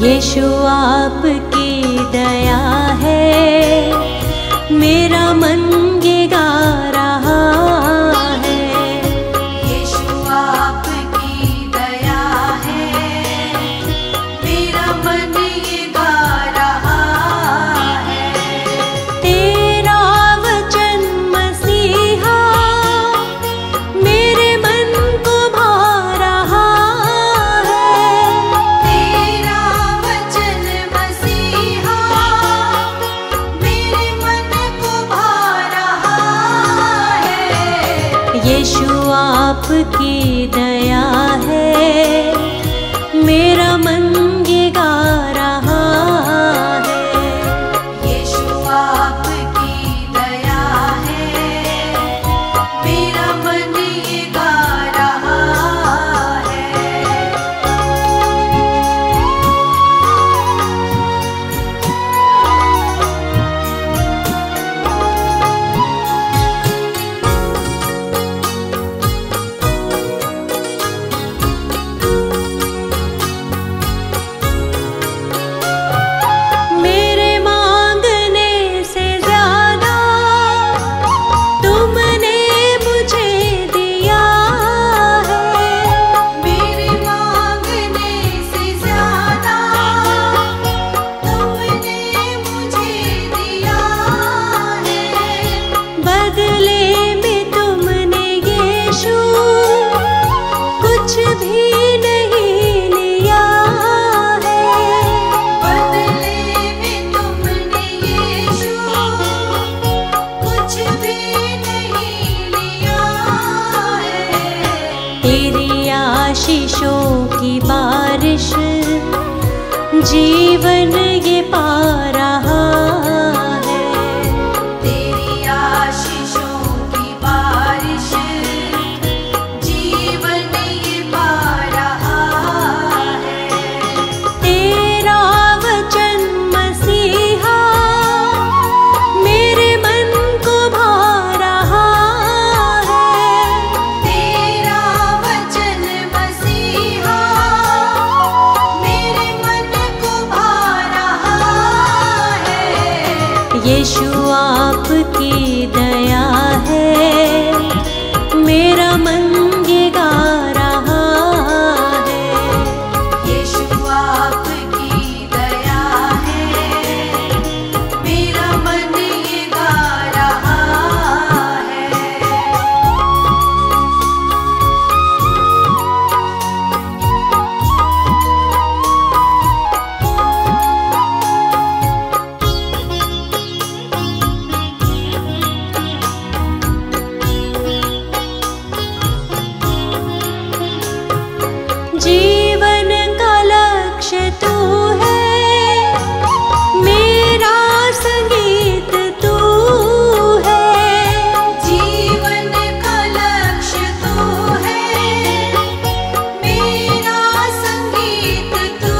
यीशु आपकी दया है, मेरा मन गिरा रहा है। यीशु आपकी दया है, मेरा मन गिरा रहा है। तेरा वचन मसीहा मेरे मन को भा रहा है। तेरा वचन मसीहा मेरे मन को भा रहा है। यीशु आपकी दया है, मेरा मन गिरा रहा है। यीशु आपकी दया है, मेरा मन गा रहा है। मेरे मांगने से ज्यादा तुमने मुझे दिया है। मेरे मांगने से ज्यादा तुमने मुझे दिया है। बदले में तुमने यीशु कुछ भी नहीं लिया है। बदले में तुमने यीशु कुछ भी नहीं लिया है। तेरी आशीषों की बारिश जीवन ये पा रहा है। तेरी आशीषों की बारिश जीवन ये पा रहा है। तेरा वचन मसीहा मेरे मन को भा रहा है। तेरा वचन मसीहा मेरे मन को भा रहा है। यीशु आपकी दया है, मेरा मन गिरा रहा है। यीशु आपकी दया है, मेरा मन गा रहा है। जीवन का लक्ष्य तू है, मेरा संगीत तू है। जीवन का लक्ष्य तू है, मेरा संगीत तू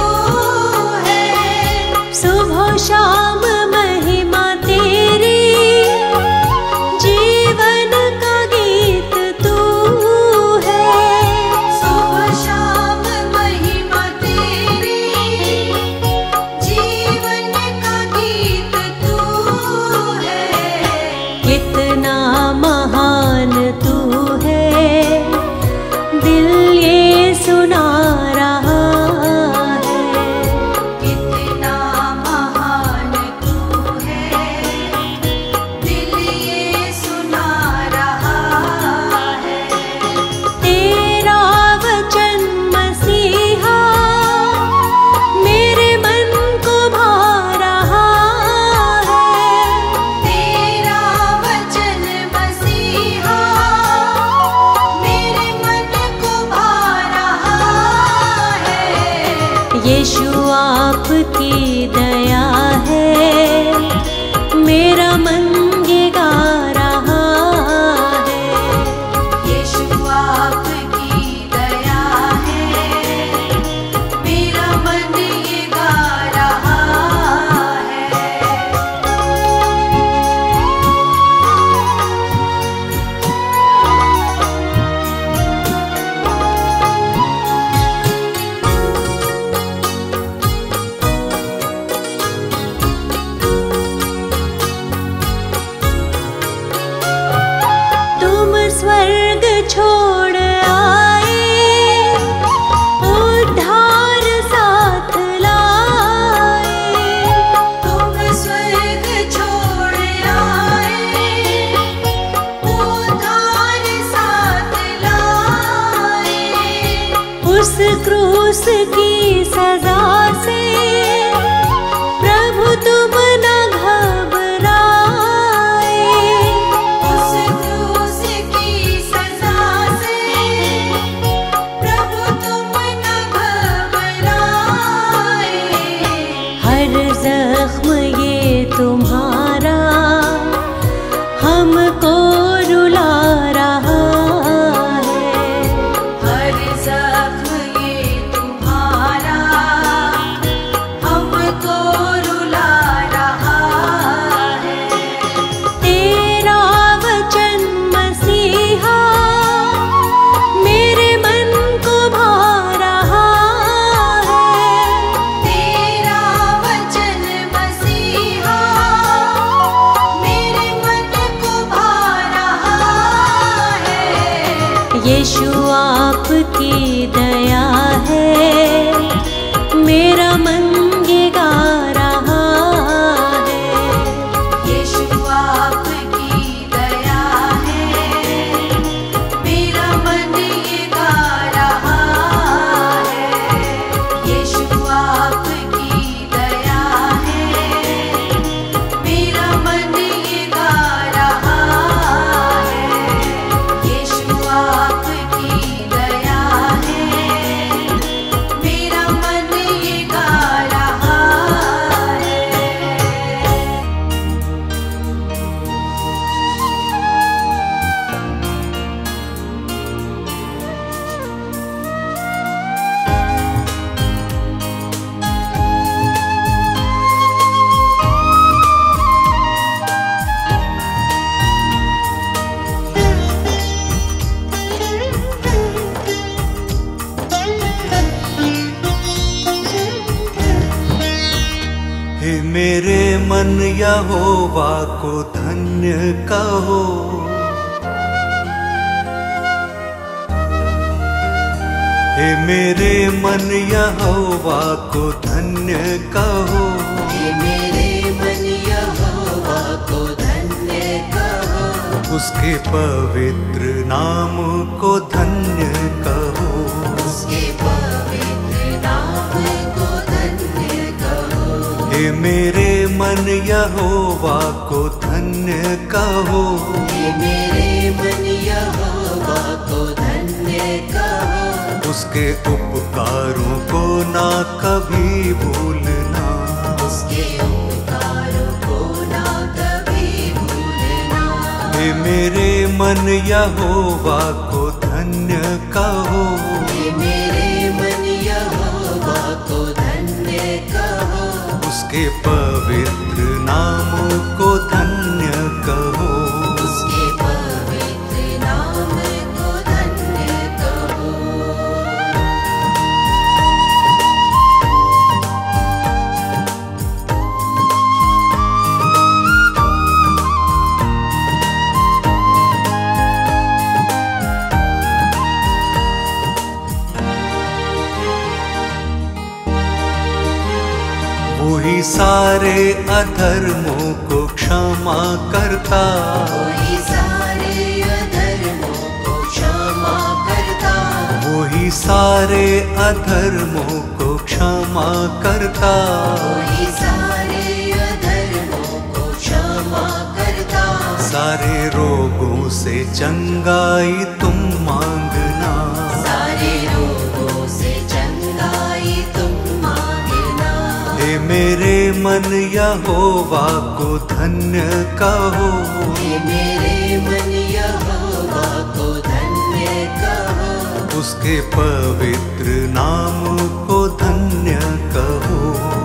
है। सुबह शाम महिमा तेरी, जीवन का गीत तू है। सुबह शाम महिमा तेरी, जीवन का गीत तू है। कितना महान तू है, दिल ये सुना रहा है। कितना महान तू है, दिल ये सुना रहा है। तेरा वचन मसीहा मेरे मन को भा रहा है। तेरा वचन मसीहा मेरे मन को भा रहा है। यीशु आपकी दया है, मेरा मन गिरा रहा है। यीशु आपकी दया है, मेरा मन गा रहा है। उस क्रूस की सजा से प्रभु तुम न घबराए। उस क्रूस की सजा से प्रभु तुम न घबराए। हर जख्म ये तुम्हारा हमको रुला रहा है। हर जख्म ये तुम्हारा हमको रुला रहा है। तेरा वचन मसीहा मेरे मन को भा रहा है। तेरा वचन मसीहा मेरे मन को भा रहा है। यीशु आपकी दया है मेरा मन ये गा रहा है। यीशु आपकी दया है मेरा मन ये गा रहा है। यीशु आपकी दया है मेरा मन ये गा रहा है। यीशु आपकी दया है मेरा मन ये गा रहा है। हे मेरे मन यहोवा को धन्य कहो। हे मेरे मन यहोवा को धन्य कहो। हे मेरे मन यहोवा को धन्य कहो। उसके पवित्र नाम को धन्य कहो। उसके पवित्र नाम को धन्य कहो। हे मेरे मन यहोवा को धन्य कहो। हे मेरे मन यहोवा को धन्य कहो। उसके उपकारों को ना कभी भूलना। उसके उपकारों को ना कभी भूलना। हे मेरे मन यहोवा को धन्य कहो। हे मेरे मन यहोवा को धन्य कहो। उसके पवित्र नाम को धन्य कहो। उसके पवित्र नाम को धन्य कहो। वही सारे अधर्मों को क्षमा करता। वही सारे अधर्मों को क्षमा करता। वही सारे अधर्मों को क्षमा करता। वही सारे अधर्मों को क्षमा करता। सारे रोगों से चंगाई तुम मांगना। सारे रोगों से चंगाई तुम मांगना। हे मेरे मन यहोवा को धन्य कहो। हे मेरे मन यहोवा को धन्य कहो। उसके पवित्र नाम को धन्य कहो।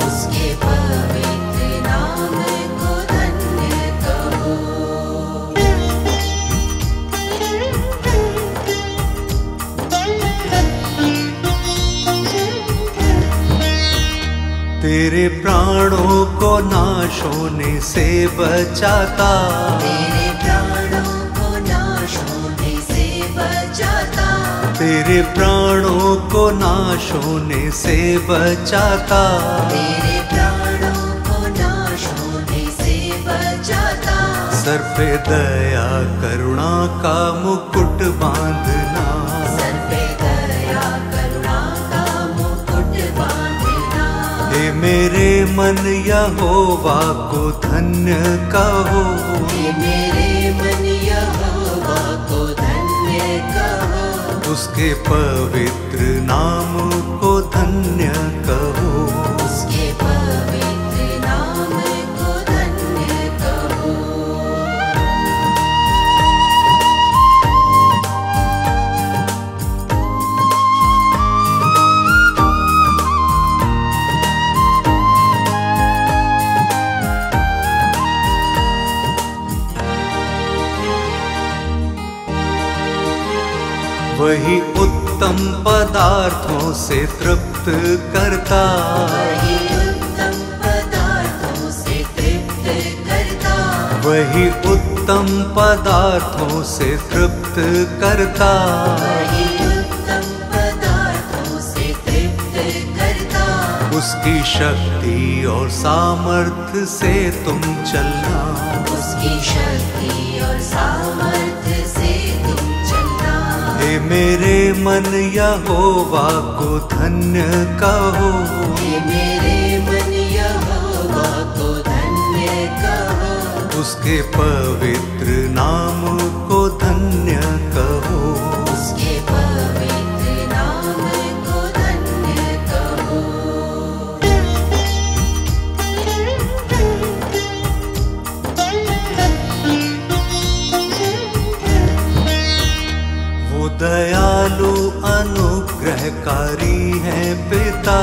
उसके पवित्र नाम को धन्य कहो। तेरे प्राणों को नाश होने से बचाता। तेरे प्राणों को नाश होने से बचाता। तेरे प्राणों को नाश होने से बचाता। तेरे प्राणों को नाश होने से बचाता। सर पे दया करुणा का मुकुट बांधना। सर पे दया करुणा मेरे मन यहोवा को धन्य कहो, मेरे मन यहोवा को धन्य कहो, उसके पवित्र नाम को धन्य कहो, उसके पवित्र नाम को धन्य कहो। वही उत्तम पदार्थों से तृप्त करता, वही उत्तम पदार्थों से तृप्त करता, वही उत्तम पदार्थों से तृप्त करता, वही उत्तम पदार्थों से तृप्त करता, उसकी शक्ति और सामर्थ्य से तुम चलना, उसकी शक्ति और सामर्थ्य से तुम चलना। हे मेरे मन यहोवा को धन्य कहो, हे मेरे मन यहोवा को धन्य कहो, उसके पवित्र नाम को धन्य कहो, उसके पवित्र नाम को धन्य कहो। दयालु अनुग्रहकारी है पिता,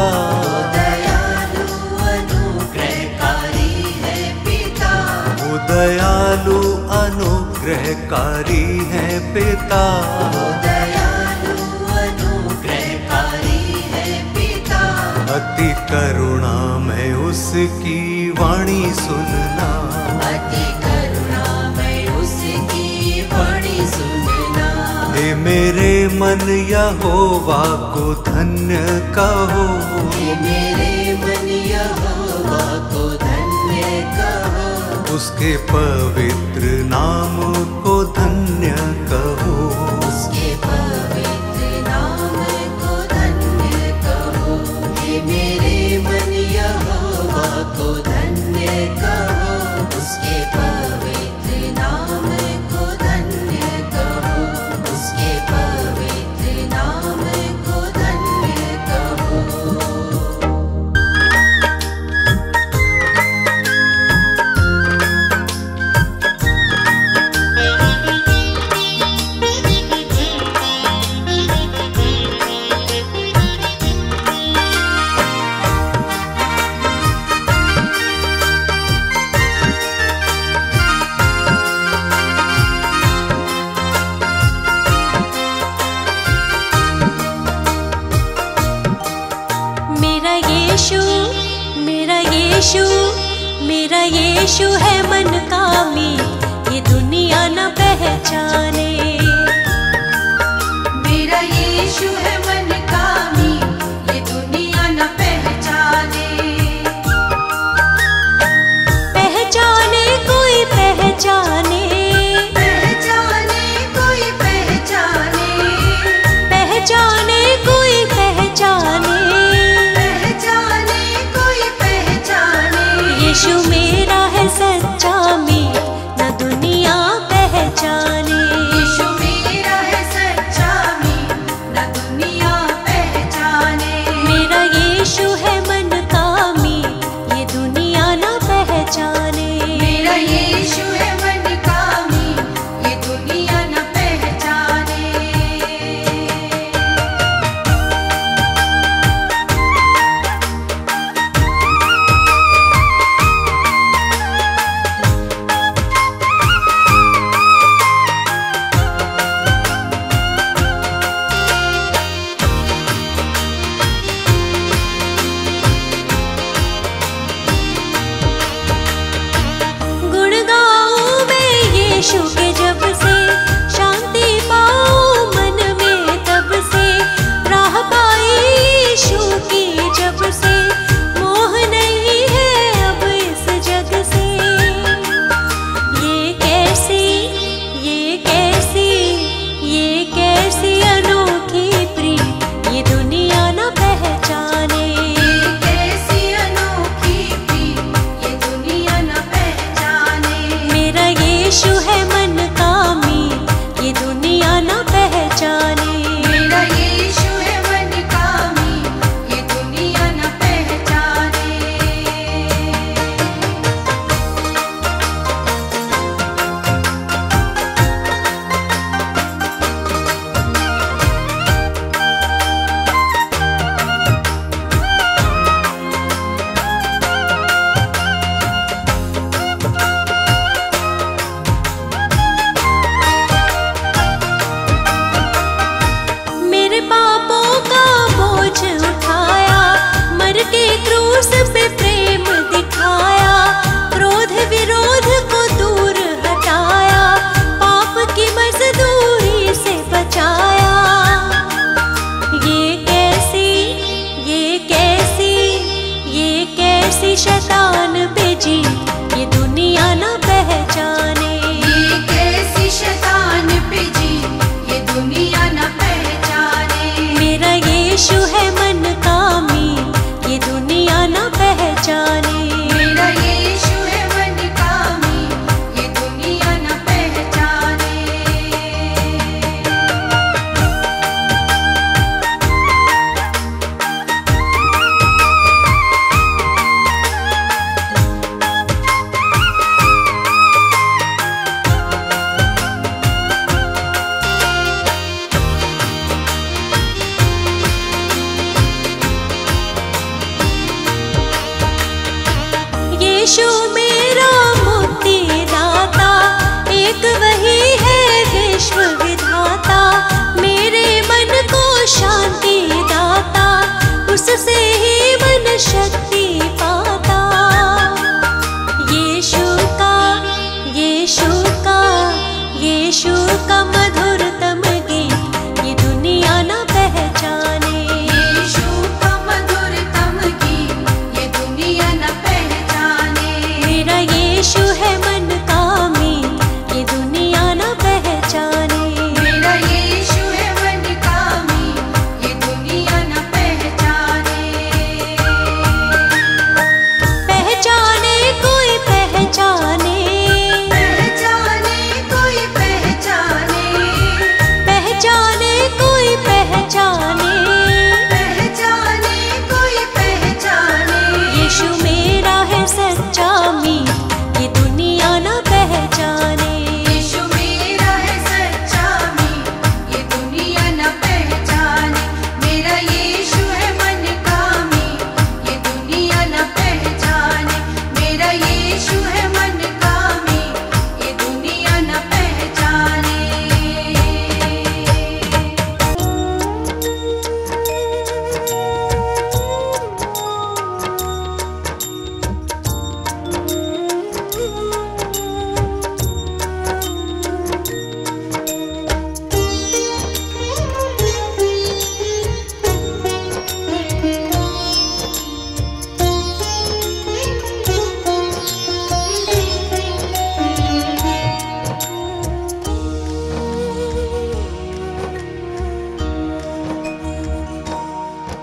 दयालु अनुग्रहकारी है पिता, वो दयालु अनुग्रहकारी है पिता, दयालु अनुग्रहकारी है पिता, अति करुणा में उसकी वाणी सुनना, अति करुणा में उसकी वाणी सुनना। हे मेरे मन यहोवा को धन्य कहो, हे मेरे मन यहोवा को धन्य कहो, उसके पवित्र नाम को धन्य कहो, उसके पवित्र नाम को धन्य कहो। हे मेरे मन यहोवा को धन्य कहो, उसके पवित्र नाम को धन्य कहो, उसके पवित्र नाम को धन्य कहो। मेरा यीशु है मन कामी, ये दुनिया न पहचाने। मेरा यीशु है मन कामी, ये दुनिया न पहचाने। पहचाने कोई पहचाने, पहचाने कोई पहचाने, पहचाने कोई पहचाने, यीशु मेरा है सच्चा मीत, न दुनिया पहचाने, यीशु मेरा है सच्चा मीत, न दुनिया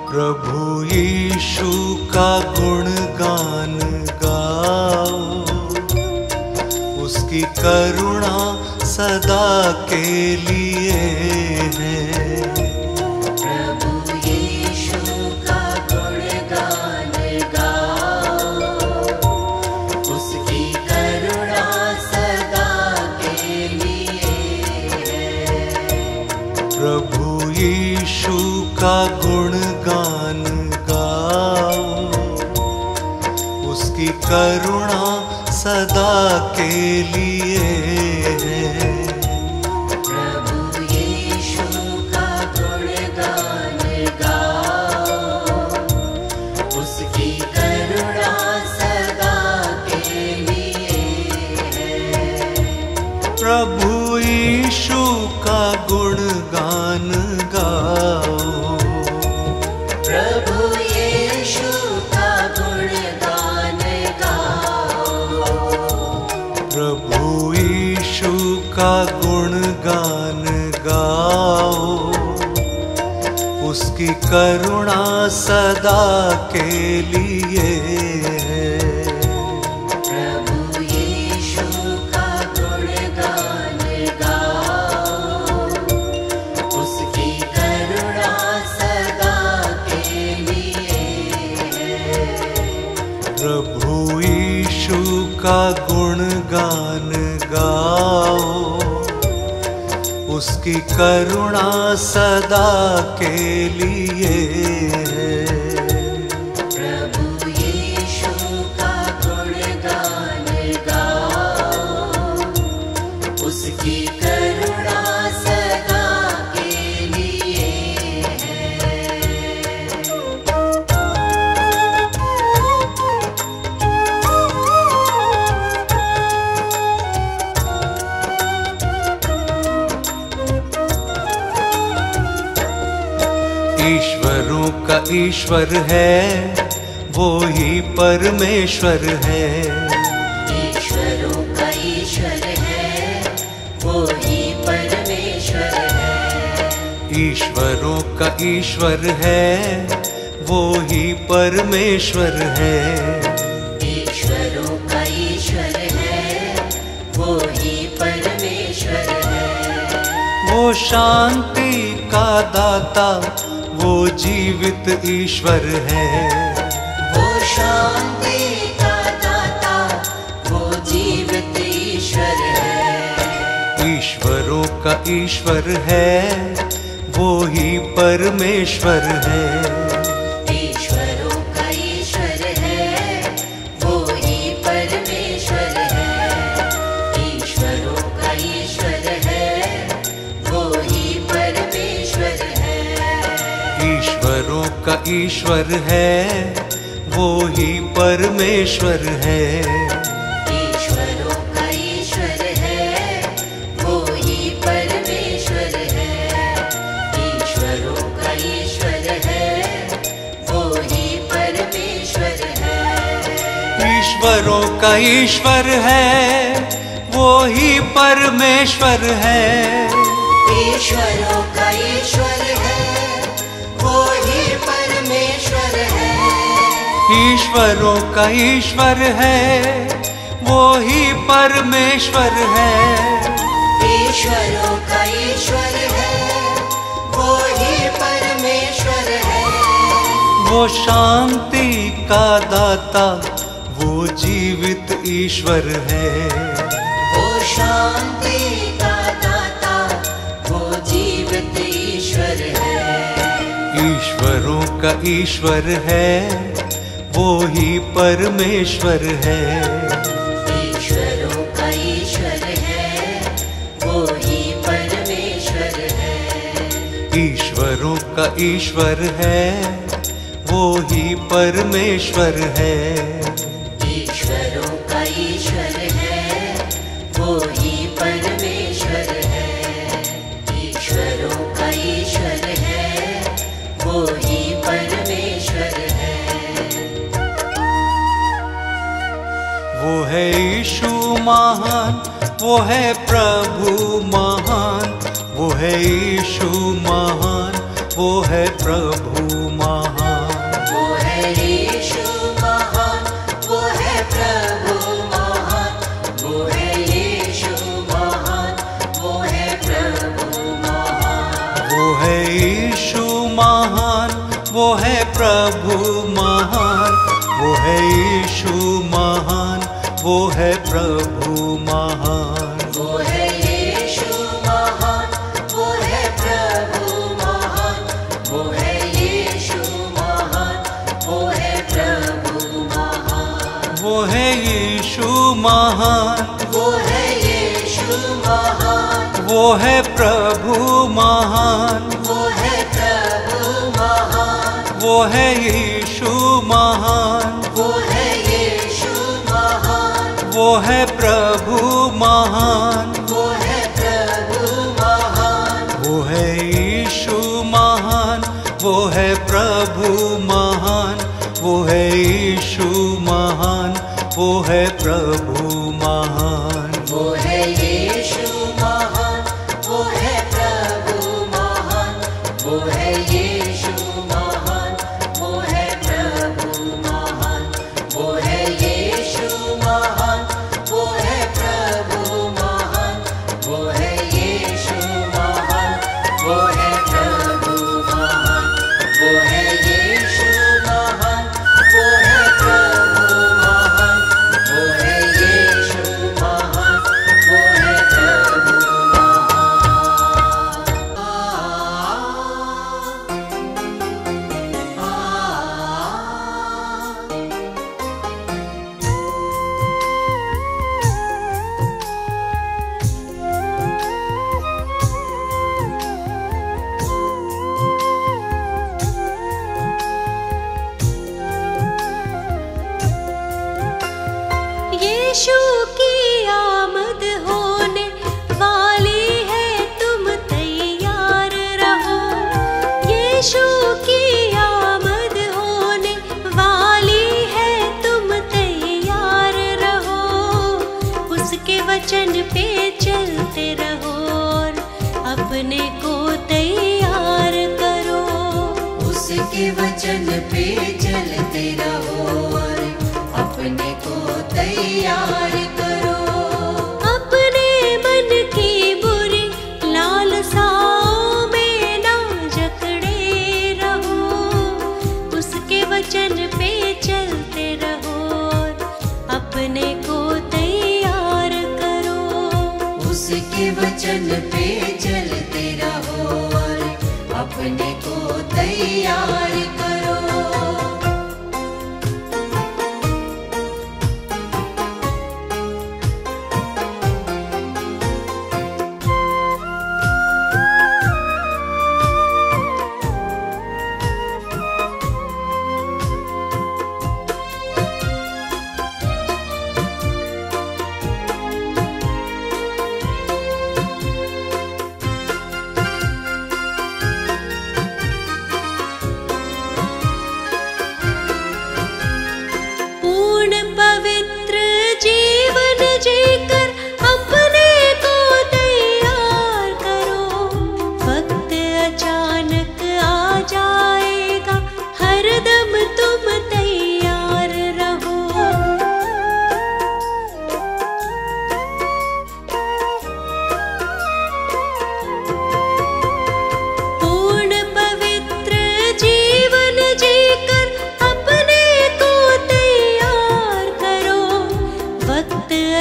प्रभु यीशु का गुणगान गाओ, उसकी करुणा सदा के लिए है। प्रभु यीशु का गुणगान गाओ, उसकी करुणा सदा के लिए है। प्रभु यीशु का गुणगान गाओ, उसकी करुणा सदा के लिए है। प्रभु यीशु का गुणगान गाओ, उसकी करुणा सदा के लिए है। प्रभु यीशु का गुणगान गाओ। प्रभु यीशु का गुणगान गाओ, उसकी करुणा सदा के लिए है। प्रभु यीशु का गुणगान गाओ, उसकी करुणा सदा के लिए है। प्रभु यीशु का गुणगान गाओ, उसकी करुणा सदा के लिए है। प्रभु यीशु का गुणगान गाओ, उसकी करुणा सदा के लिए है। ईश्वरों का ईश्वर है, वो ही परमेश्वर है। ईश्वरों का ईश्वर है, वो ही परमेश्वर है। ईश्वरों का ईश्वर है, वो ही परमेश्वर है। ईश्वरों का ईश्वर है, वो ही परमेश्वर है। वो शांति का दाता, वो जीवित ईश्वर है। वो शांति का दाता, वो जीवित ईश्वर है। ईश्वरों का ईश्वर है, वो ही परमेश्वर है। ईश्वरों का ईश्वर है, वो ही परमेश्वर है। ईश्वरों का ईश्वर है, वो ही परमेश्वर है। ईश्वरों का ईश्वर है, वो ही परमेश्वर है। ईश्वरों का ईश्वर है, वो ही परमेश्वर है। ईश्वरों का ईश्वर है, वो ही परमेश्वर है। ईश्वरों का ईश्वर है, वो ही परमेश्वर है। ईश्वरों का ईश्वर है, वो ही परमेश्वर है। ईश्वरों का ईश्वर है, वो ही परमेश्वर है। ईश्वरों का ईश्वर है, वो ही परमेश्वर है। वो शांति का दाता, वो जीवित ईश्वर है। वो शांति का दाता, वो जीवित ईश्वर है। ईश्वरों का ईश्वर है, वो ही परमेश्वर है। ईश्वरों का ईश्वर है, वो ही परमेश्वर है। ईश्वरों का ईश्वर है, वो ही परमेश्वर है। ईश्वरों का ईश्वर है, वो ही परमेश्वर है। ईश्वरों का ईश्वर है, वो ही परमेश्वर है। वो है यीशु महान, वो है प्रभु महान। वो है यीशु महान, वो है प्रभु महान, वो है यीशु महान, वो है प्रभु महान, वो है यीशु महान, वो है प्रभु महान, वो है यीशु महान, वो है प्रभु महान, वो है यीशु महान, वो है प्रभु महान, वो है यीशु महान, वो है प्रभु महान, वो है यीशु महान, वो है प्रभु महान, वो है यीशु महान, वो है यीशु महान, वो है प्रभु महान, वो है प्रभु महान, वो है यीशु महान, वो है प्रभु महान, वो है प्रभु महान, वो है यीशु महान, वो है प्रभु महान, वो है यीशु महान, वो है प्रभु महान, वो है यीशु महान, वो है प्रभु महान, वो है यीशु महान, वो है प्रभु महान, वो है यीशु महान, यीशु की आमद होने वाली है, तुम तैयार रहो। यीशु की आमद होने वाली है, तुम तैयार रहो। उसके वचन पे चलते रहो और अपने को तैयार करो। उसके वचन पे चलते रहो और अपने को तैयार करो। अपने मन की बुरी लालसाओं में ना जकड़े रहो। उसके वचन पे चलते रहो और अपने को तैयार करो। उसके वचन पे चलते रहो और अपने को तैयार करो।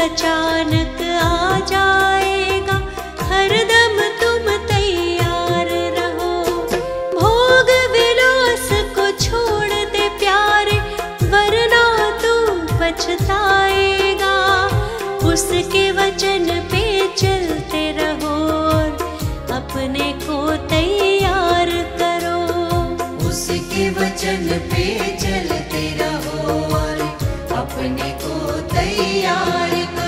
अचानक आ जाएगा, हरदम तुम तैयार रहो। भोग विलास को छोड़ दे प्यारे, वरना तू पछताएगा। उसके वचन पे चलते रहो और अपने को तैयार करो। उसके वचन पे चलते रहो और अपने को तैयार करो।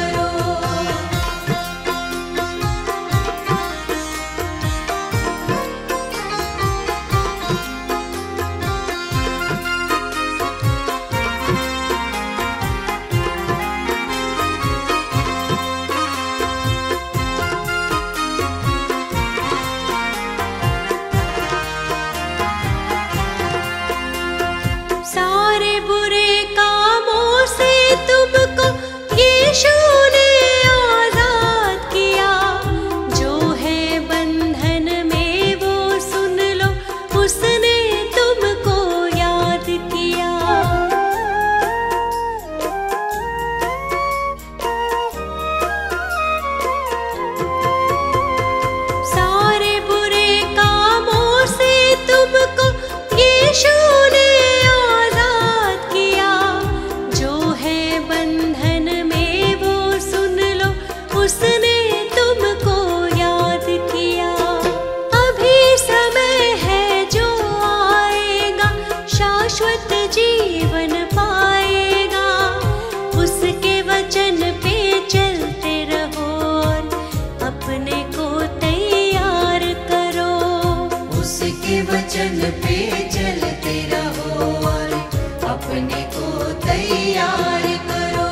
चलते रहो और अपने को तैयार करो।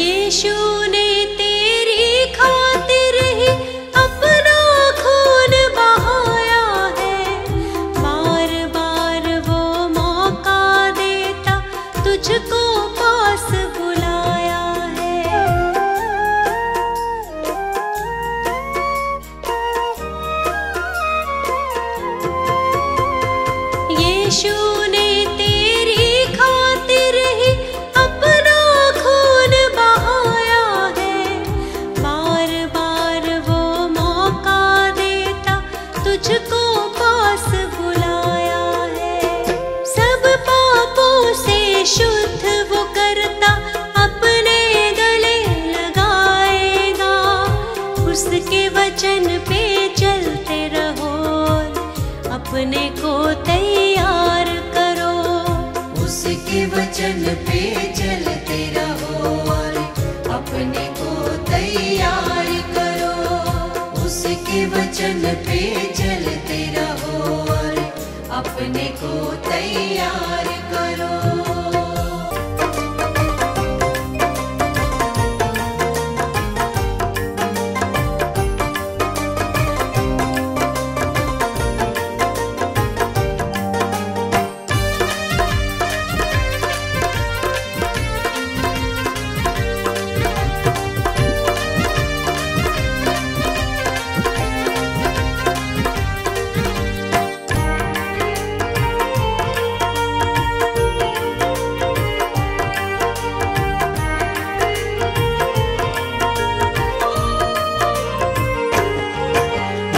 यीशु ने तेरी खातिर ही अपना खून बहाया है, बार बार वो मौका देता तुझको पास बुलाया है। यीशु ने तेरी खातिर ही तुझको पास बुलाया है। सब पापों से शुद्ध वो करता अपने गले लगाएगा, उसके वचन पे चलते रहो अपने को तैयार करो। उसके वचन पे चलते रहो और अपने को तैयार करो। उसके वचन पे चलते रहो और अपने को तैयार करो।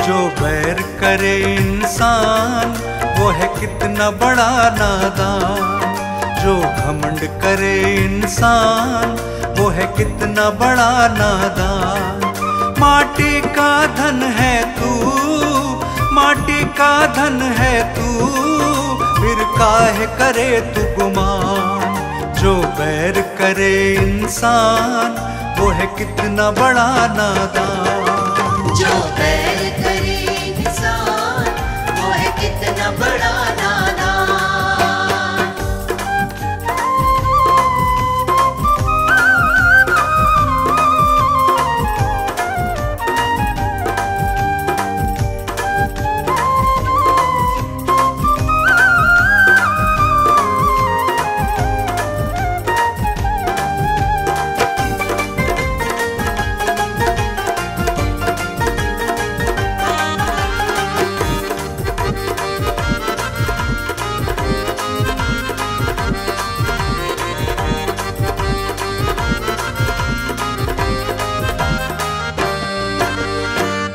जो बैर करे इंसान वो है कितना बड़ा नादान। जो घमंड करे इंसान वो है कितना बड़ा नादान। माटी का धन है तू, माटी का धन है तू, फिर काहे करे तू गुमान। जो बैर करे इंसान वो है कितना बड़ा नादान। जो बैर करे इंसान वो है कितना बड़ा नादान।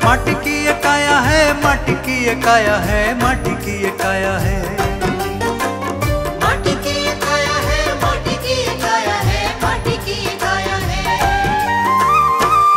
माटी की ये काया है, माटी की ये काया है, माटी की ये काया है, माटी की ये काया है, माटी की ये काया है, माटी की ये काया है।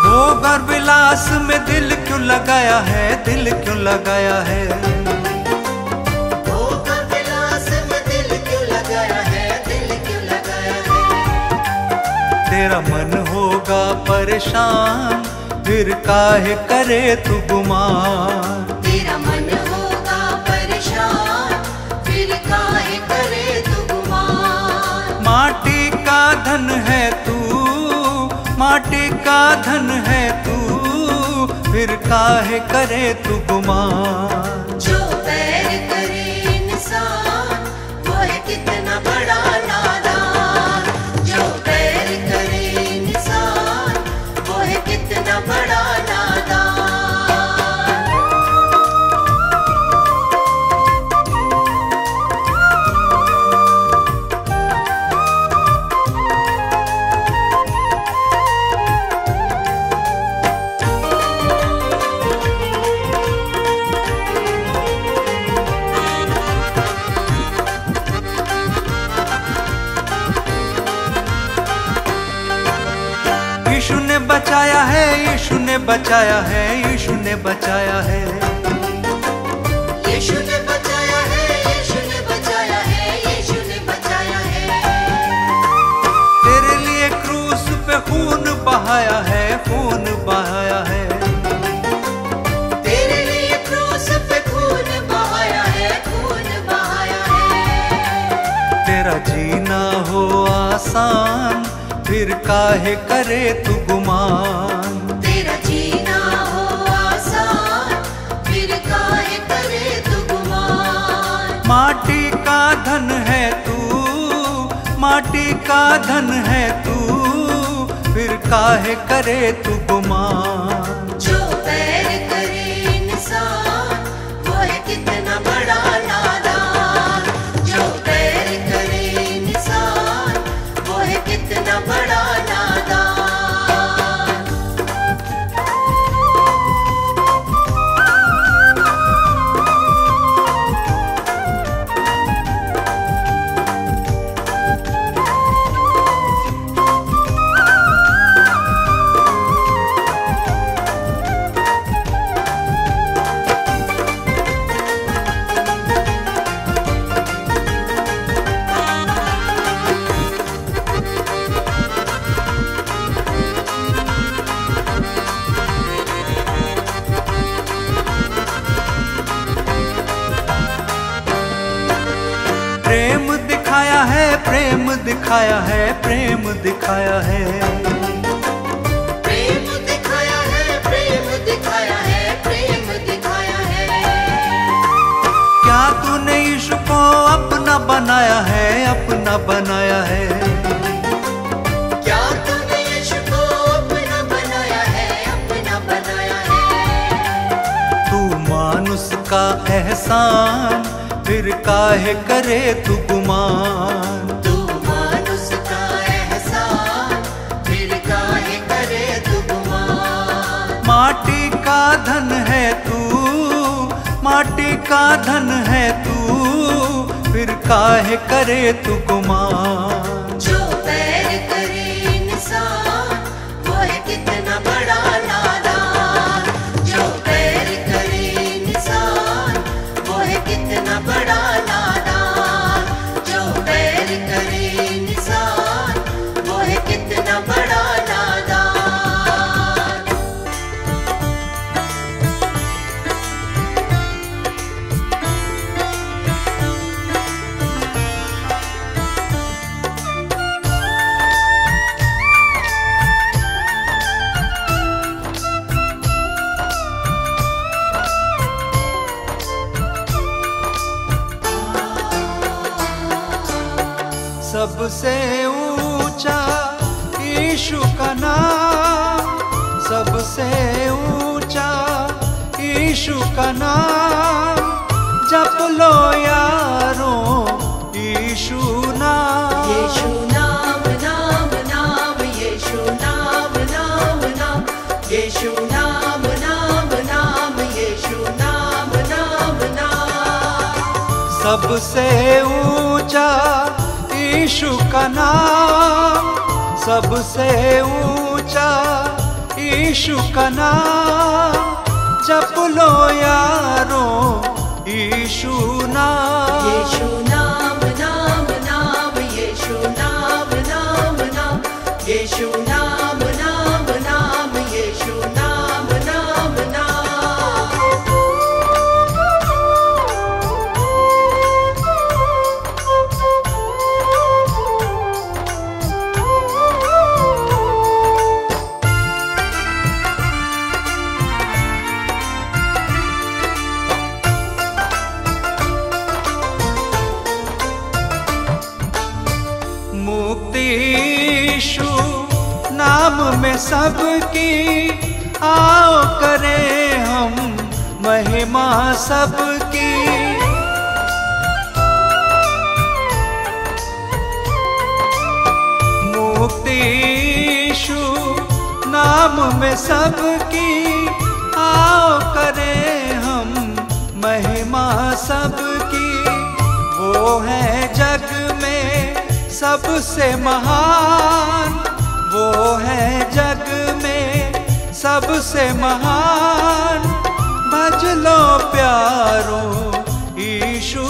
भोग और विलास में दिल क्यों लगाया है, दिल क्यों लगाया है, भोग और विलास में दिल क्यों लगाया है, दिल क्यों लगाया है। तेरा मन होगा परेशान फिर काहे करे तू गुमान। तेरा मन होगा परेशान फिर काहे करे तू गुमान। माटी का धन है तू, माटी का धन है तू, फिर काहे करे तू गुमान। जो बैर करे इंसान वो है कितना बड़ा नादान। जो बैर करे इंसान वो है कितना बड़ा नादान। बचाया है, यीशु ने बचाया है, यीशु ने बचाया है, यीशु ने बचाया है, यीशु ने बचाया है, यीशु ने बचाया है। तेरे लिए क्रूस पे खून बहाया है, खून बहाया है, तेरे लिए क्रूस पे खून बहाया है, खून बहाया है। तेरा जीना हो आसान, फिर काहे करे तू गुमान, तेरा जीना हो आसान, फिर काहे करे तू गुमान। माटी का धन है तू, माटी का धन है तू, फिर काहे करे तू गुमान। जो बैर करे इंसान, वो है कितना बड़ा नादान, जो बैर करे इंसान, वो है कितना बड़ा नादान। प्रेम दिखाया है, प्रेम दिखाया है, प्रेम दिखाया है, प्रेम दिखाया है, प्रेम दिखाया है, प्रेम दिखाया है। क्या तूने यीशु को अपना बनाया है, अपना बनाया है, क्या तूने यीशु को अपना बनाया है, अपना बनाया है। तू मानुष का एहसान, फिर काहे करे तू गुमान, तू मानुष का एहसान, फिर काहे करे तू गुमान। माटी का धन है तू, माटी का धन है तू, फिर काहे करे तू गुमान। जो बैर करे इंसान, वो है कितना बड़ा नादान, जो बैर करे इंसान, वो है कितना बड़ा नादान। जो बैर करे इंसान, वो है कितना बड़ा नादान। सबसे ऊंचा यीशु का नाम, सबसे ऊंचा यीशु का नाम, जप लो यारो यीशु नाम, यीशु नाम, नाम नाम, यीशु नाम, नाम नाम, यीशु नाम, नाम नाम, यीशु नाम, नाम नाम। सबसे ऊंचा यीशु का नाम, सबसे ऊंचा यीशु का नाम, जप लो यारो यीशु नाम, यीशु नाम, नाम नाम, यीशु नाम, नाम नाम, यीशु नाम, नाम नाम, यीशु नाम, नाम नाम। यीशु नाम में सबकी आओ करें हम महिमा सबकी, मुक्ति यीशु नाम में सबकी आओ करें हम महिमा सबकी। वो है जग में सबसे महान, वो है जग में सबसे महान, भज लो प्यारो यीशु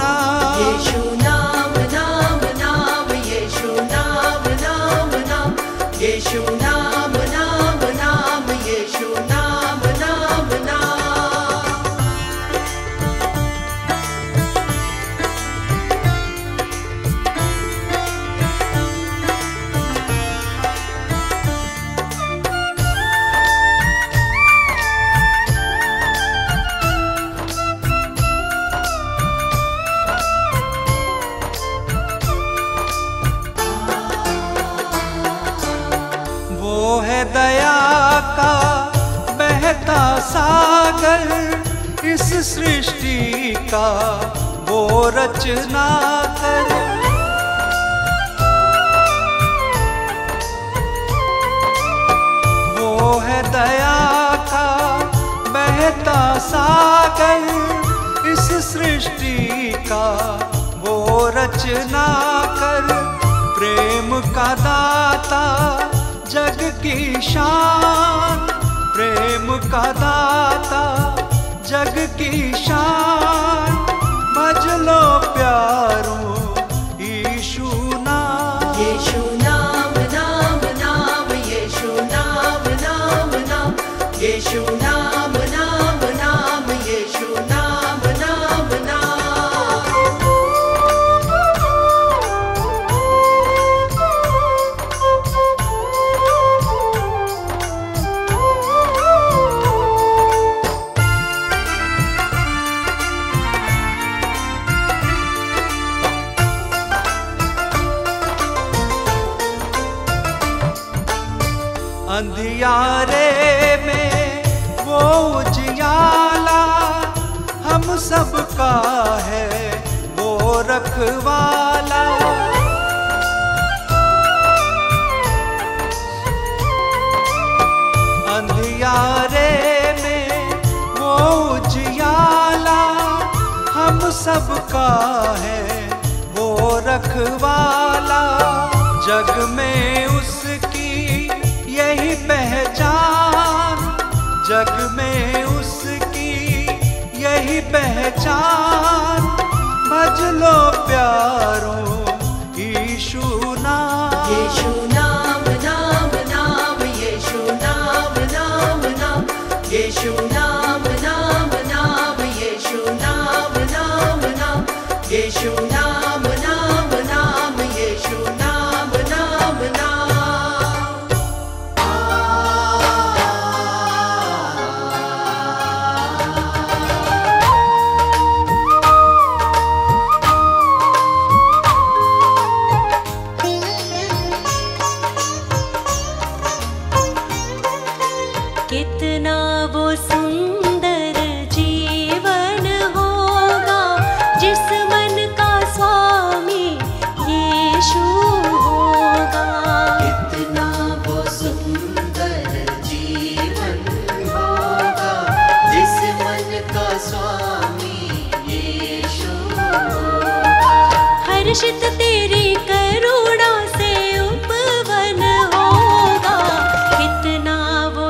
नाम। यीशु नाम नाम नाम, यीशु नाम नाम नाम, यीशु नाम नाम नाम, यीशु नाम नाम दया का बहता सागर, इस सृष्टि का वो रचनाकार। वो है दया का बहता सागर, इस सृष्टि का वो रचनाकार। प्रेम का दाता जग की शान, प्रेम का दाता जग की शान, भज लो प्यारो यीशु नाम। यीशु नाम नाम नाम, यीशु नाम नाम नाम, यीशु नाम नाम नाम, यीशु नाम नाम नाम। अंधियारे में वो उजियाला, हम सबका है वो रखवाला। अंधियारे में वो उजियाला, हम सबका है वो रखवाला। जग में यही पहचान, जग में उसकी यही पहचान, भज लो प्यारो यीशु नाम। यीशु नाम नाम नाम, यीशु नाम नाम नाम, यीशु नाम नाम नाम, यीशु नाम नाम नाम, यीशु नाम नाम नाम, यीशु नाम नाम नाम। कितना वो सुंदर जीवन होगा जिस मन का स्वामी यीशु होगा। कितना वो सुंदर जीवन होगा जिस मन का स्वामी यीशु होगा। हर्षित तेरी करुणा से उपवन होगा, कितना वो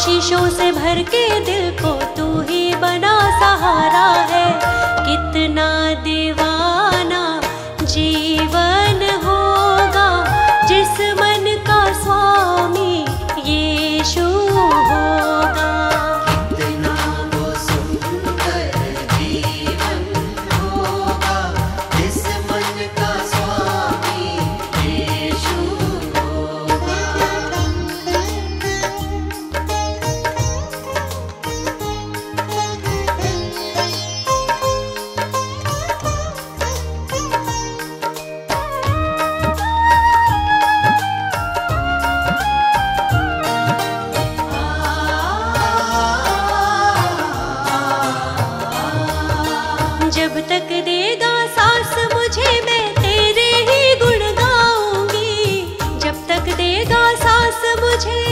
आशीषों से भर के दिल को तू ही बना सहारा है। कितना दीवाना जीवन होगा जिस मन का स्वामी यीशु होगा। कितना वो सुंदर जीवन होगा जिस मन का स्वामी यीशु होगा। जब तक देगा सांस मुझे मैं तेरे ही गुण गाऊंगी। जब तक देगा सांस मुझे,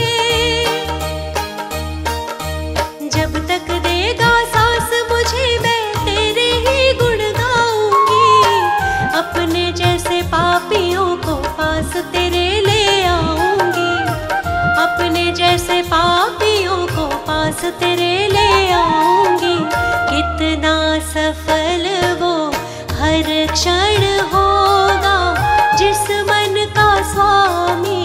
जब तक देगा सांस मुझे मैं तेरे ही गुण गाऊंगी। अपने जैसे पापियों को पास तेरे ले आऊंगी। अपने जैसे पापियों को पास तेरे ले आऊंगी। कितना सफल वो हर क्षण होगा जिस मन का स्वामी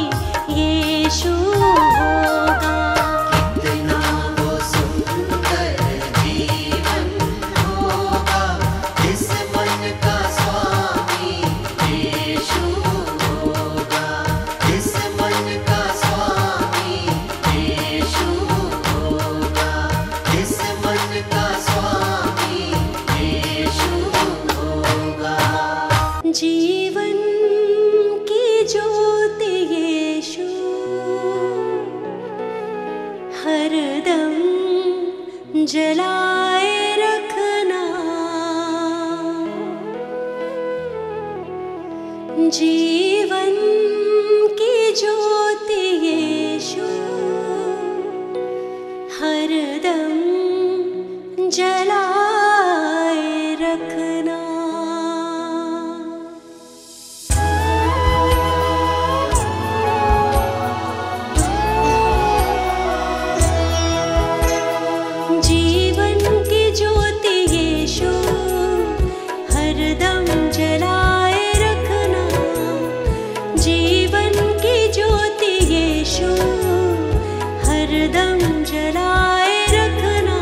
यीशु होगा। कितना वो सुंदर जीवन होगा जिस मन का स्वामी यीशु होगा। जिस मन का स्वामी यीशु होगा। जिस मन का जीवन की ज्योति यीशु हरदम जलाए रखना। जीवन की ज्योति यीशु हरदम जलाए रखना। हरदम जलाए रखना।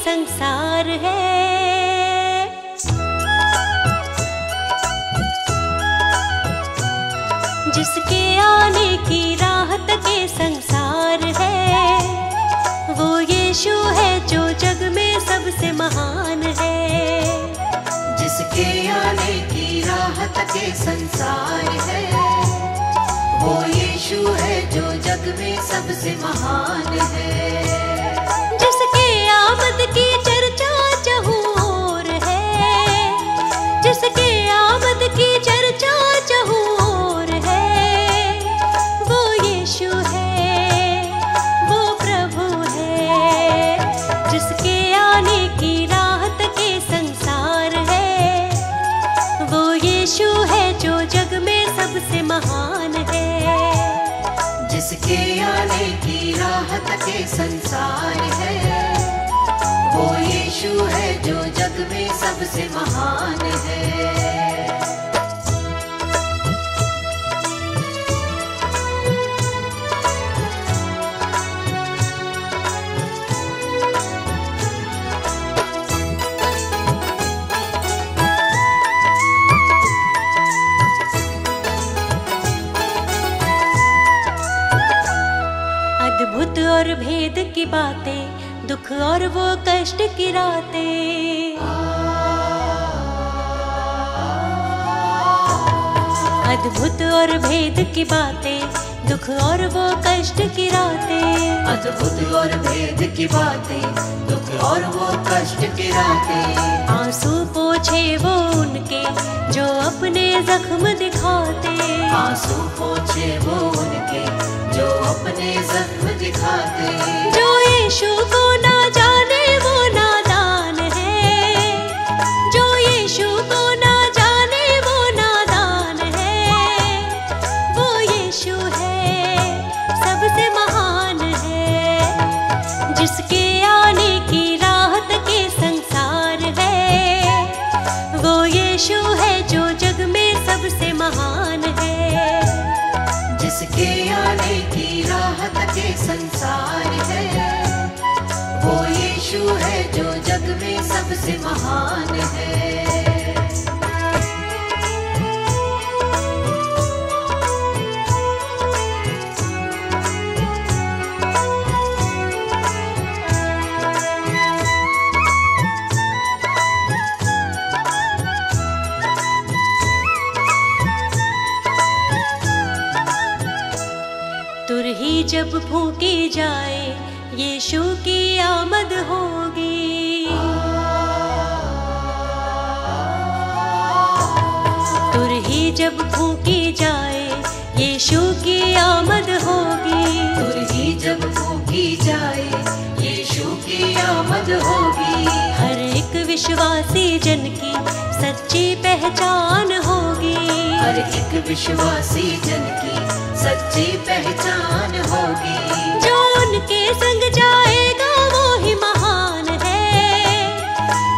संसार है जिसके आने की राह तक के संसार है, वो यीशु है जो जग में सबसे महान है। जिसके आने की राह तक के संसार है, वो यीशु है जो जग में सबसे महान है। आमद की चर्चा जहाँ और है, जिसके आमद की चर्चा जहाँ और है, वो यीशु है, वो प्रभु है। जिसके आने की राह तक के संसार है, वो यीशु है जो जग में सबसे महान है। जिसके आने की राह तक के संसार है, वो यीशु है जो जग में सबसे महान है। अद्भुत और भेद की बातें, दुख और वो कष्ट की रातें, अद्भुत और भेद की बातें, दुख और वो कष्ट की रातें, अद्भुत और भेद की बातें, दुख और वो कष्ट की रातें। आंसू पोछे वो उनके जो अपने जख्म दिखाते, आंसू पोछे वो उनके जो अपने जख्म दिखाते। जो यीशु को ना जाने वो नादान है, जो यीशु को ना जाने वो नादान है, वो यीशु है सबसे महान है। जिसके आने की राह तक के संसार है, वो यीशु है जो जग में सबसे महान है। जिसके आने की राह तक के संसार है, वो यीशु है जो जग में सबसे महान है। तुरही जब फूंकी जाए, यीशु की आमद होगी। तुरही जब फूंकी जाए, यीशु की आमद होगी। तुरही जब फूंकी जाए, यीशु की आमद होगी। हर एक विश्वासी जन की सच्ची पहचान होगी। हर एक विश्वासी जन की सच्ची पहचान होगी। जो उनके संग जाएगा वो ही महान है,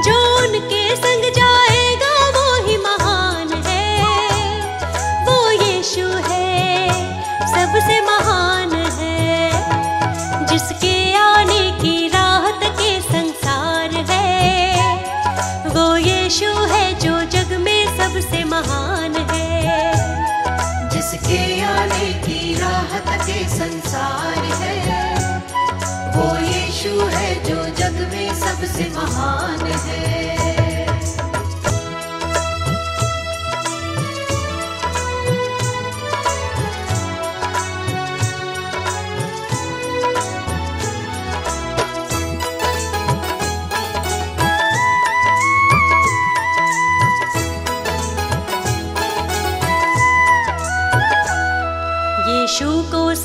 जो उनके संग जाएगा वो ही महान है, वो यीशु है सबसे महान है। जिसके आने की राह तक के संसार है, वो यीशु है जो जग में सबसे महान है। जिसके आने की राह तक के संसार है, वो यीशु है जो जग में सबसे महान है।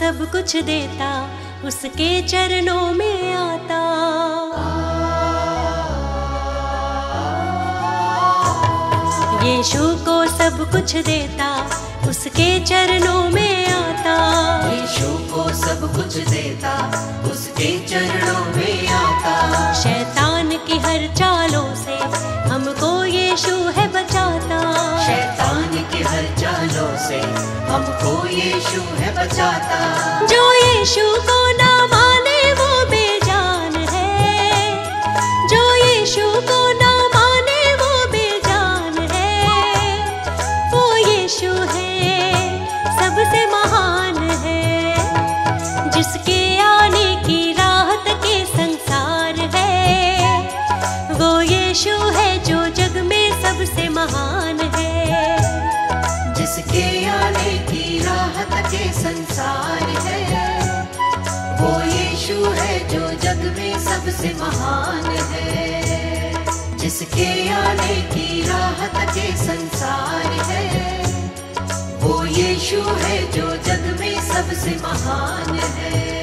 सब कुछ देता उसके चरणों में आता। यीशु को सब कुछ देता उसके चरणों में आता। यीशु को सब कुछ देता उसके चरणों में आता। शैतान की हर चालों से हमको यीशु है बचाता। शैतान की हर चालों से हमको यीशु है बचाता। जो यीशु को ना माने वो बेजान है। जो यीशु को ना माने वो बेजान है। वो यीशु है सबसे महान है, जिसके आने की राह तक ये संसार है। वो यीशु है जो जग में सबसे महान है, जिसके आने की राह तक ये संसार है। वो यीशु है जो जग में सबसे महान है, जिसके आने की राह तक ये संसार है। वो यीशु है जो जग में सबसे महान है।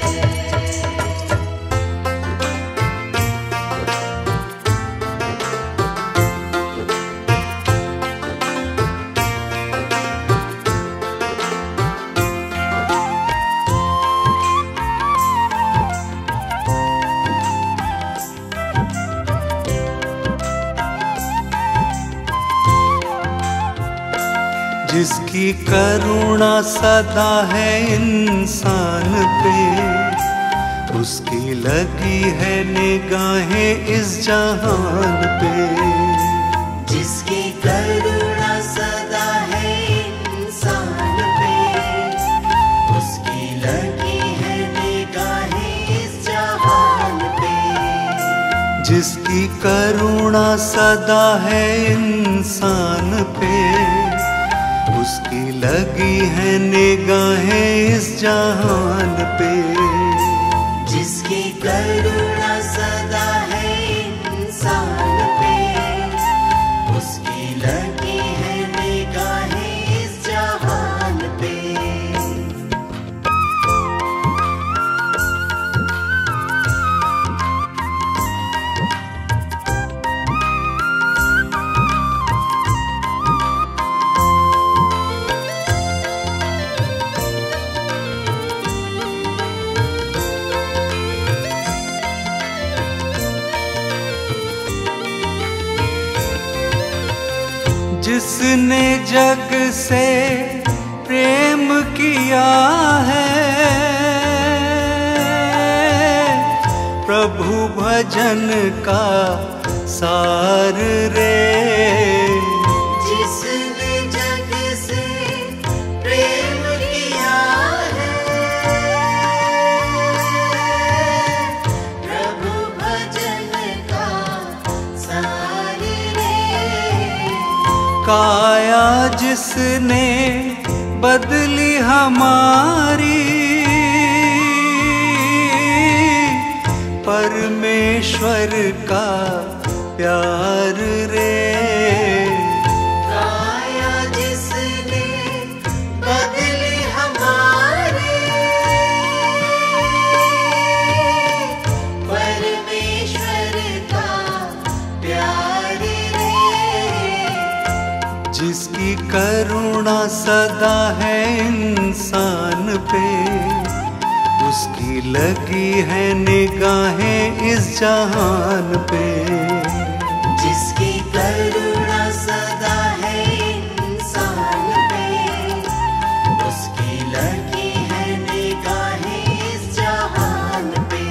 जिसकी करुणा सदा है इंसान पे, उसकी लगी है निगाहें इस जहान पे। जिसकी करुणा सदा है इंसान पे, उसकी लगी है निगाहें इस जहान पे। जिसकी करुणा सदा है इंसान पे, उसकी लगी है निगाहें इस जहान पे। जिसकी करुणा सदा है इंसान पे, उसकी लगी है निगाहें इस जहान पे। जिसने जग से प्रेम किया है, प्रभु भजन का सार रे। जिसने जग से प्रेम किया है, प्रभु भजन का सार। काया जिसने बदली हमारी, परमेश्वर का प्यार रे। काया जिसने बदली हमारी, परमेश्वर का प्यार। जिसकी करुणा सदा है इंसान पे, उसकी लगी है निगाहें इस जहान पे। जिसकी करुणा सदा है इंसान पे, उसकी लगी है निगाहें इस जहान पे।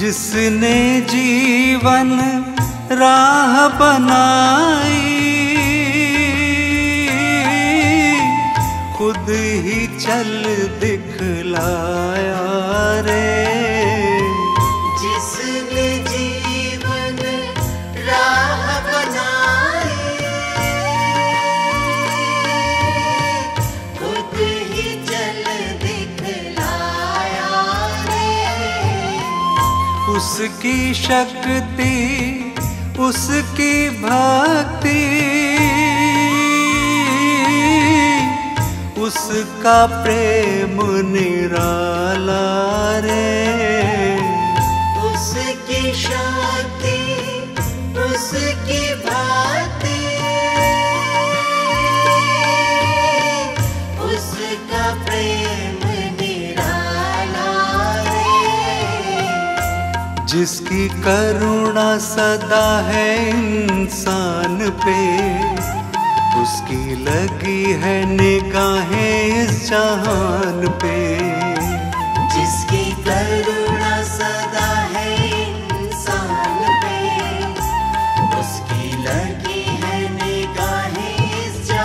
जिसने जीवन राह बनाई, खुद ही चल दिखलाया रे। जिसने जीवन राह बनाई, खुद ही चल दिखलाया रे। उसकी शक्ति, उसकी भक्ति, उसका प्रेम निराला रे। उसकी शक्ति, उसकी भक्ति, उसका प्रेम निराला रे। जिसकी करुणा सदा है इंसान पे, उसकी लगी है निगाहें इस जहान पे। जिसकी करुणा सदा है इंसान पे, उसकी लगी है निगाहें इस जहान पे।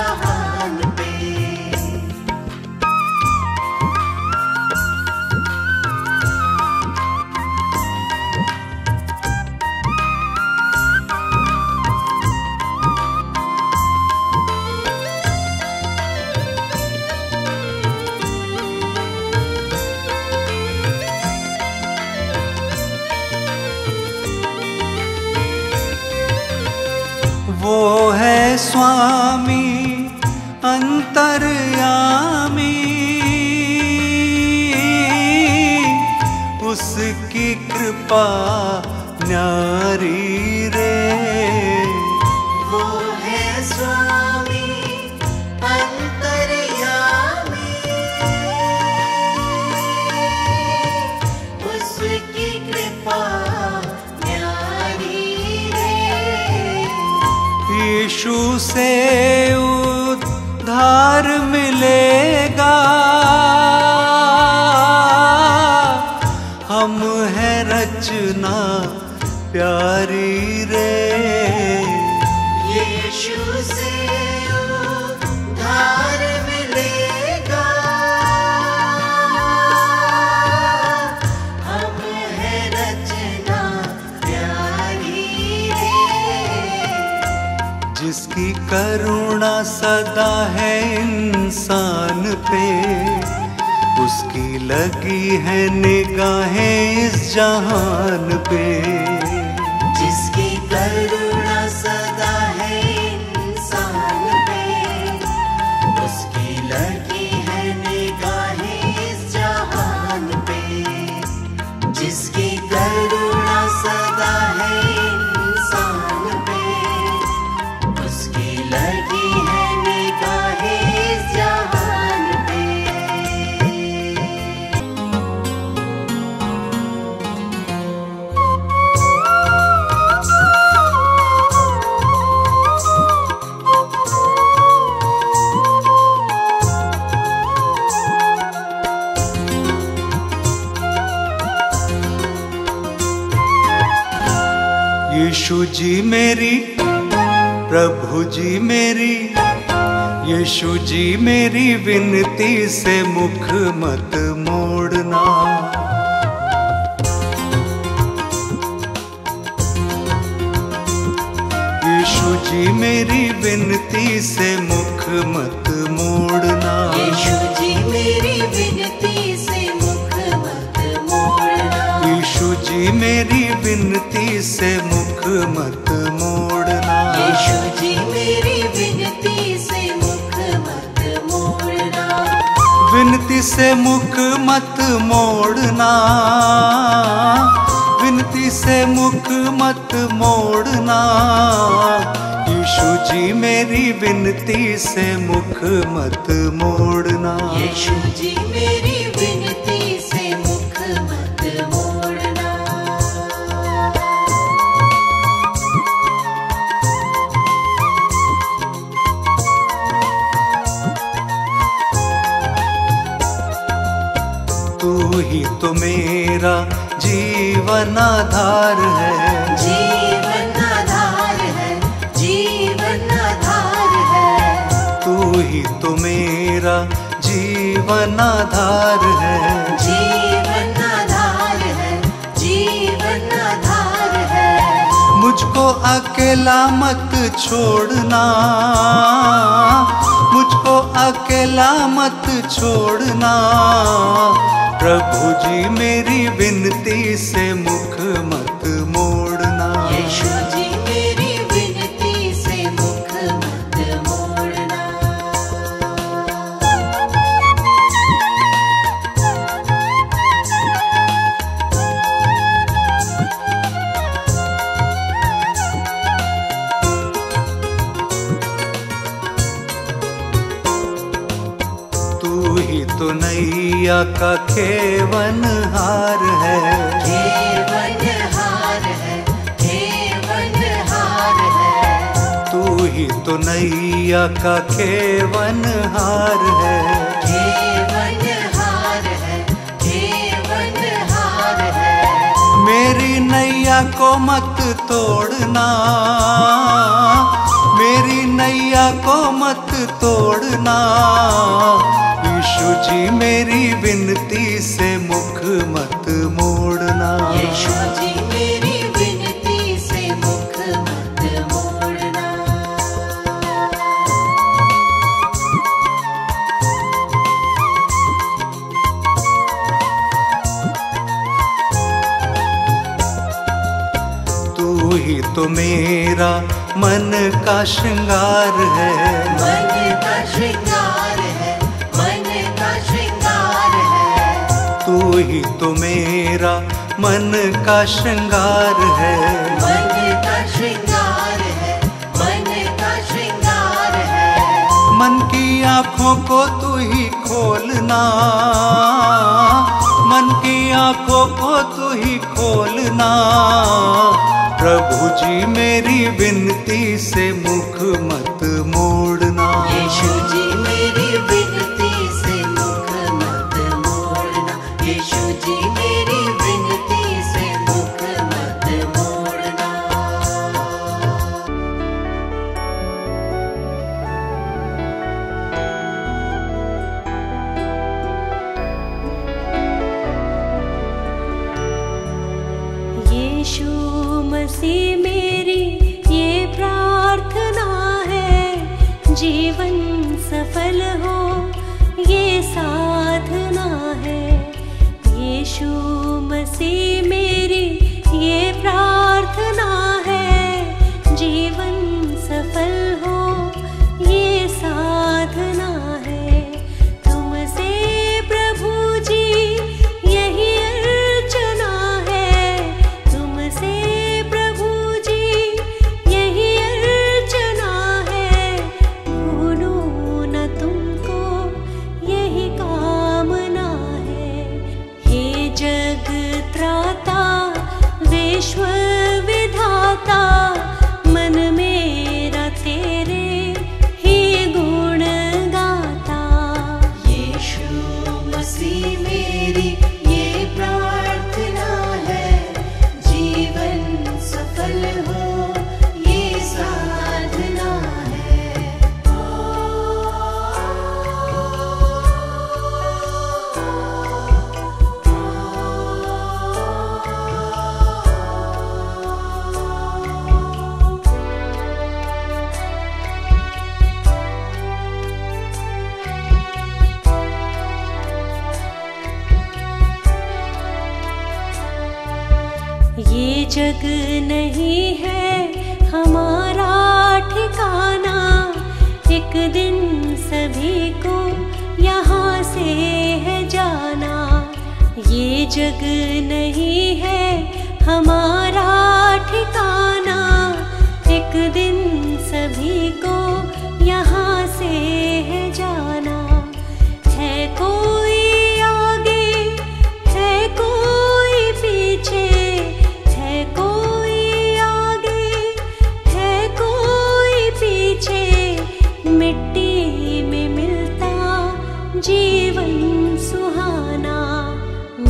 वो है स्वामी अंतर्यामी, उसकी कृपा न्यारी रे। वो है स्वामी अंतर्यामी, उसकी कृपा न्यारी रे। यीशु से उद्धार मिलेगा, हम है रचना प्यारी रे। यीशु से उद्धार मिलेगा, हम है रचना प्यारी रे। जिसकी करुणा सदा है इंसान पे, उसकी लगी है निगाहें इस जहान पे। जिसकी करुणा सदा है इंसान पे, उसकी लगी है निगाहें इस जहान पे। जिसकी करुणा सदा है इंसान पे, उसकी लगी है निगाहें इस जहान। यीशु जी मेरी, प्रभु जी मेरी, यीशु जी मेरी विनती से मुख मत मोड़ना। यीशु जी मेरी विनती से मुख मत मोड़ना। यीशु जी मेरी विनती से मुख मत मोड़ना। यीशु जी मेरी विनती से मत मोड़ना। यीशु जी मेरी विनती से मुख मत मोड़ना। विनती से मुख मत मोड़ना, विनती से मुख मत मोड़ना। यीशु जी मेरी विनती से मुख मत मोड़ना। यीशु जी मेरी विनती से मुख मत मोड़ना। तो मेरा जीवन आधार है, जीवन आधार है, जीवन आधार है। तू ही तो मेरा जीवन आधार है, जीवन आधार है, जीवन आधार है। मुझको अकेला मत छोड़ना, मुझको अकेला मत छोड़ना। प्रभु जी मेरी विनती से मुख तू ही तो नैया का केवनहार है, केवनहार है, केवनहार है। तू ही तो नैया का केवनहार है, केवनहार है, केवनहार है। मेरी नैया को मत तोड़ना, मेरी नैया को मत तोड़ना। यीशु जी मेरी विनती से मुख मत मोड़ना, यीशु जी मेरी विनती से मुख मत मोड़ना। तू ही तो मेरा मन का श्रृंगार है, मन का श्रृंगार है, मन का श्रृंगार है। तू ही तो मेरा मन का श्रृंगार है, मन का श्रृंगार है, मन का श्रृंगार है। मन की आँखों को तू ही खोलना, मन की आँखों को तू ही खोलना। प्रभु जी मेरी विनती से मुख मत मोड़ना, यीशु जी मेरी विनती से मुख मत मोड़ना, यीशु जी मेरी विनती से मुख मत मोड़ना। यीशु मसीह मेरी ये प्रार्थना है, जीवन सफल हो ये साधना है। यीशु मसीह मेरी ये प्रार्थना है, जीवन सफल हो ये साधना है। तुमसे प्रभु जी यही अर्चना है, तुमसे ये जग नहीं है हमारा ठिकाना, एक दिन सभी को यहाँ से है जाना। ये जग नहीं है हमारा ठिकाना, एक दिन सभी को यहाँ से है जाना। है कोई आगे, है कोई पीछे, मिट्टी में मिलता जीवन सुहाना,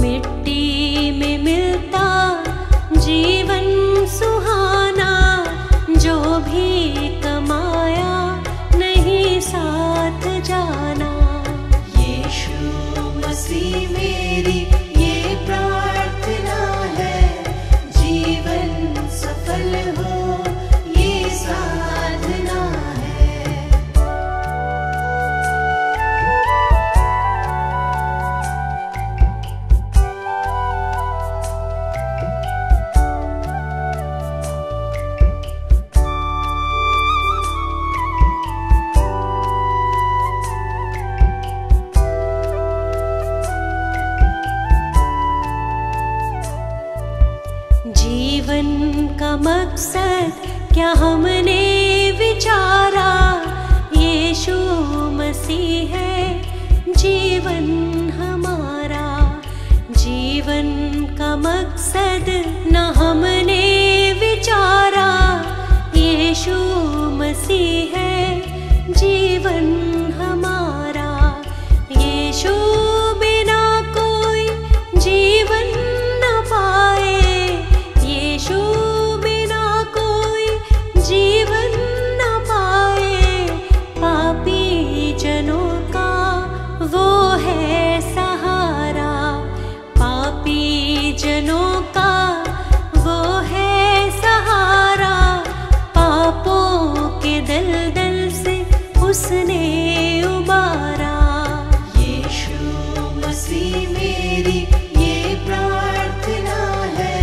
मिट्टी में मिलता जीवन सुहाना। जो भी कमाया नहीं साथ जाना। यीशु मसीह मेरी ये प्रार्थना है, जीवन सफल हो ये साधना। जीवन का मकसद क्या हमने विचारा, यीशु मसीह है जी मकसद न हमने विचारा, यीशु मसीह है जीवन हमारा। यीशु बिना कोई जीवन न पाए, यीशु बिना कोई जीवन न पाए। पापी जनों का वो है सहारा, पापी जनों उसने उबारा। यीशु मसीह मेरी ये प्रार्थना है,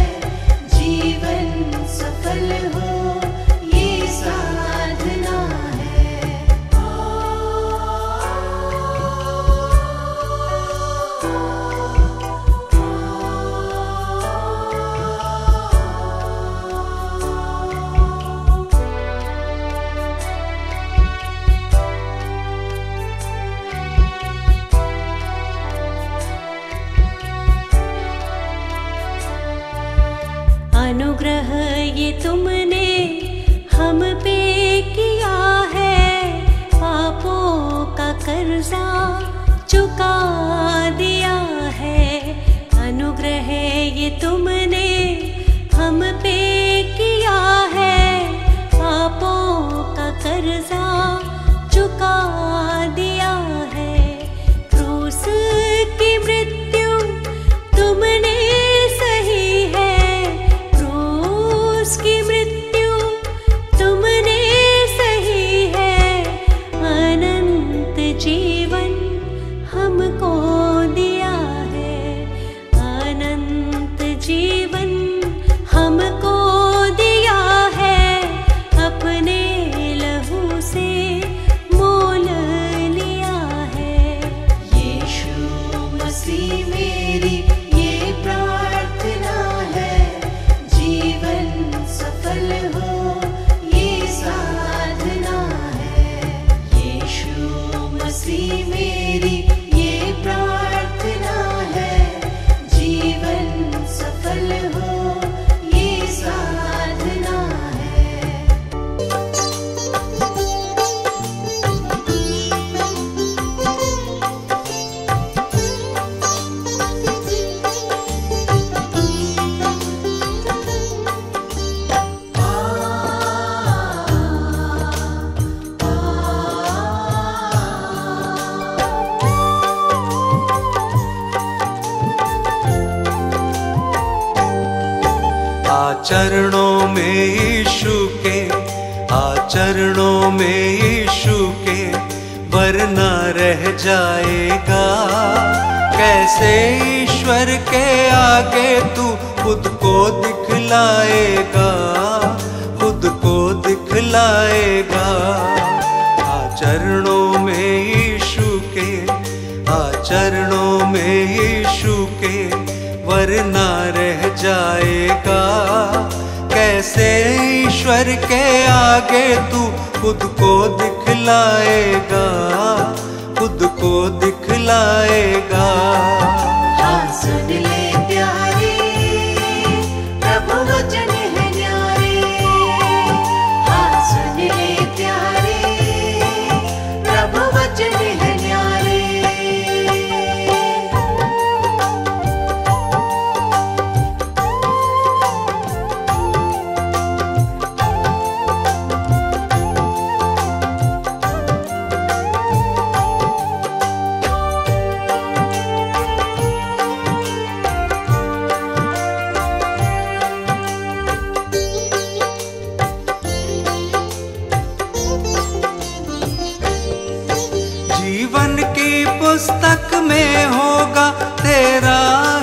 जीवन सफल हो ये साधना है। अनुग्रह ये तुमने हम पे किया है, पापों का कर्जा चुका दिया है। अनुग्रह ये तुमने हम पे किया है, पापों का कर्जा चुका दिया है। क्रूस की मृत्यु तुमने चरणों में यीशु के, आचरणों में यीशु के, वरना रह जाएगा। कैसे ईश्वर के आगे तू खुद को दिखलाएगा, खुद को दिखलाएगा। आचरणों में यीशु के, आचरणों में यीशु के, वरना रह जाएगा। कैसे ईश्वर के आगे तू खुद को दिखलाएगा, खुद को दिखलाएगा। हाँ सुन ले प्यारे, प्रभु वचन है न्यारे। हाँ सुन ले प्यारे, प्रभु वचन है। पुस्तक में होगा तेरा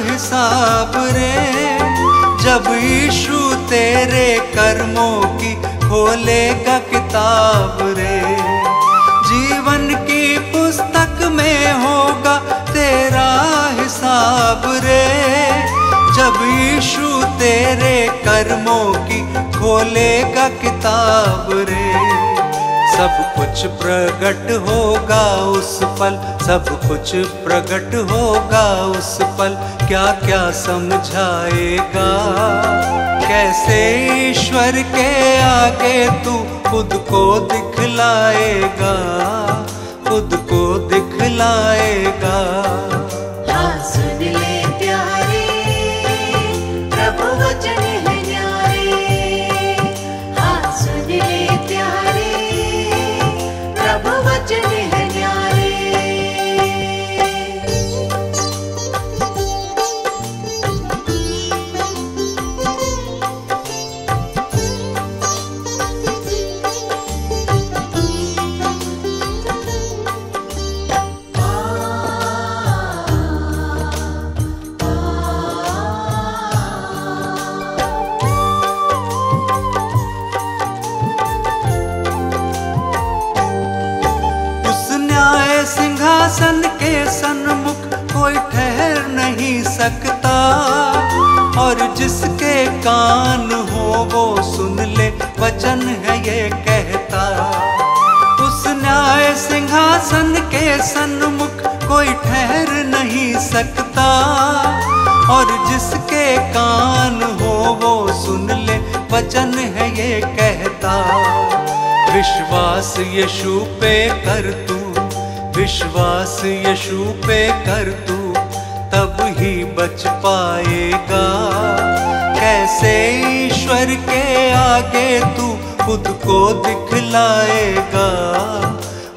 हिसाब रे, जब यीशु तेरे कर्मों की खोलेगा किताब रे। जीवन की पुस्तक में होगा तेरा हिसाब रे, जब यीशु तेरे कर्मों की खोलेगा किताब रे। सब कुछ कुछ प्रकट होगा उस पल, सब कुछ प्रकट होगा उस पल। क्या क्या समझाएगा, कैसे ईश्वर के आगे तू खुद को दिखलाएगा, खुद को दिखलाएगा। सिंहासन के सन्मुख कोई ठहर नहीं सकता, और जिसके कान हो वो सुन ले, वचन है ये कहता। उस न्याय सिंहासन के सन्मुख कोई ठहर नहीं सकता, और जिसके कान हो वो सुन ले, वचन है ये कहता। विश्वास यीशु पे कर तू, विश्वास यीशु पे कर तू, तब ही बच पाएगा। कैसे ईश्वर के आगे तू खुद को दिखलाएगा,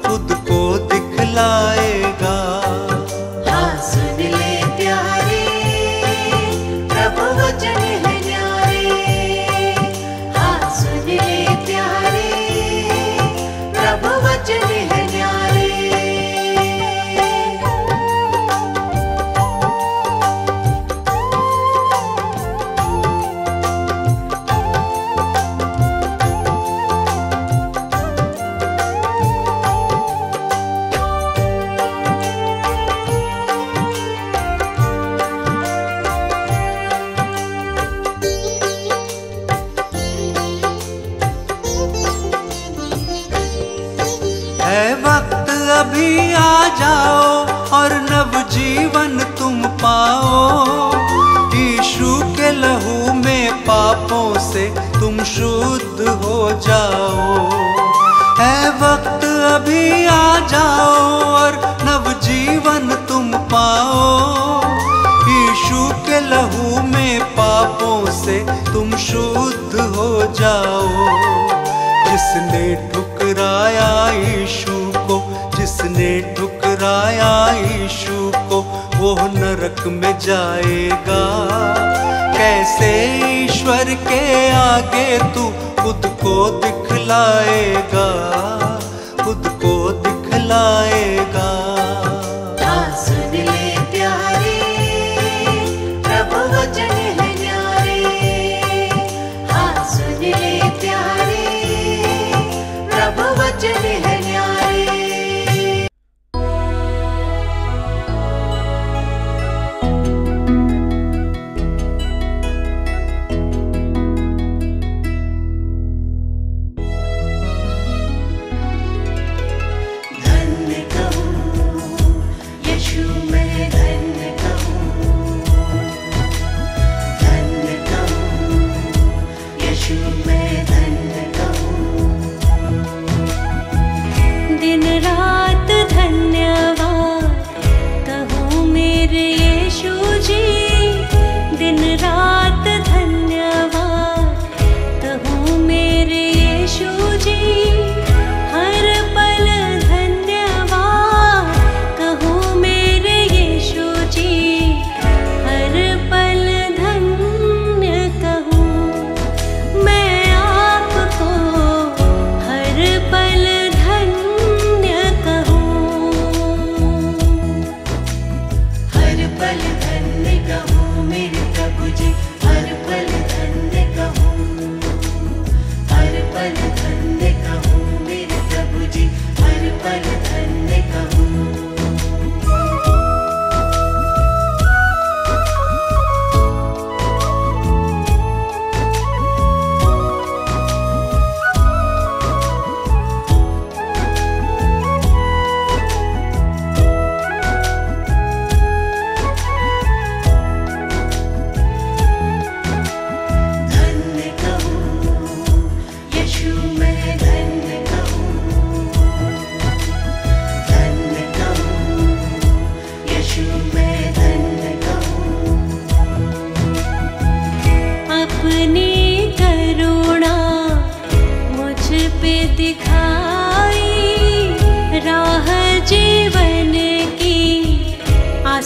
खुद को दिखलाएगा। हाँ सुन ले प्यारे, प्रभु वचन है न्यारे। हाँ सुन ले प्यारे, प्रभु वचन है न्यारे। अभी आ जाओ और नव जीवन तुम पाओ, यीशु के लहू में पापों से तुम शुद्ध हो जाओ। है वक्त अभी आ जाओ और नव जीवन तुम पाओ, यीशु के लहू में पापों से तुम शुद्ध हो जाओ। जिसने ठुकराया यीशु को, जिसने ठुकराया यीशु को, वो नरक में जाएगा। कैसे ईश्वर के आगे तू खुद को दिखलाएगा, खुद को दिखलाएगा। हाँ सुन ले प्यारे, प्रभु वचन है न्यारे। हाँ सुन ले प्यारे, प्रभु वचन है न्यारे।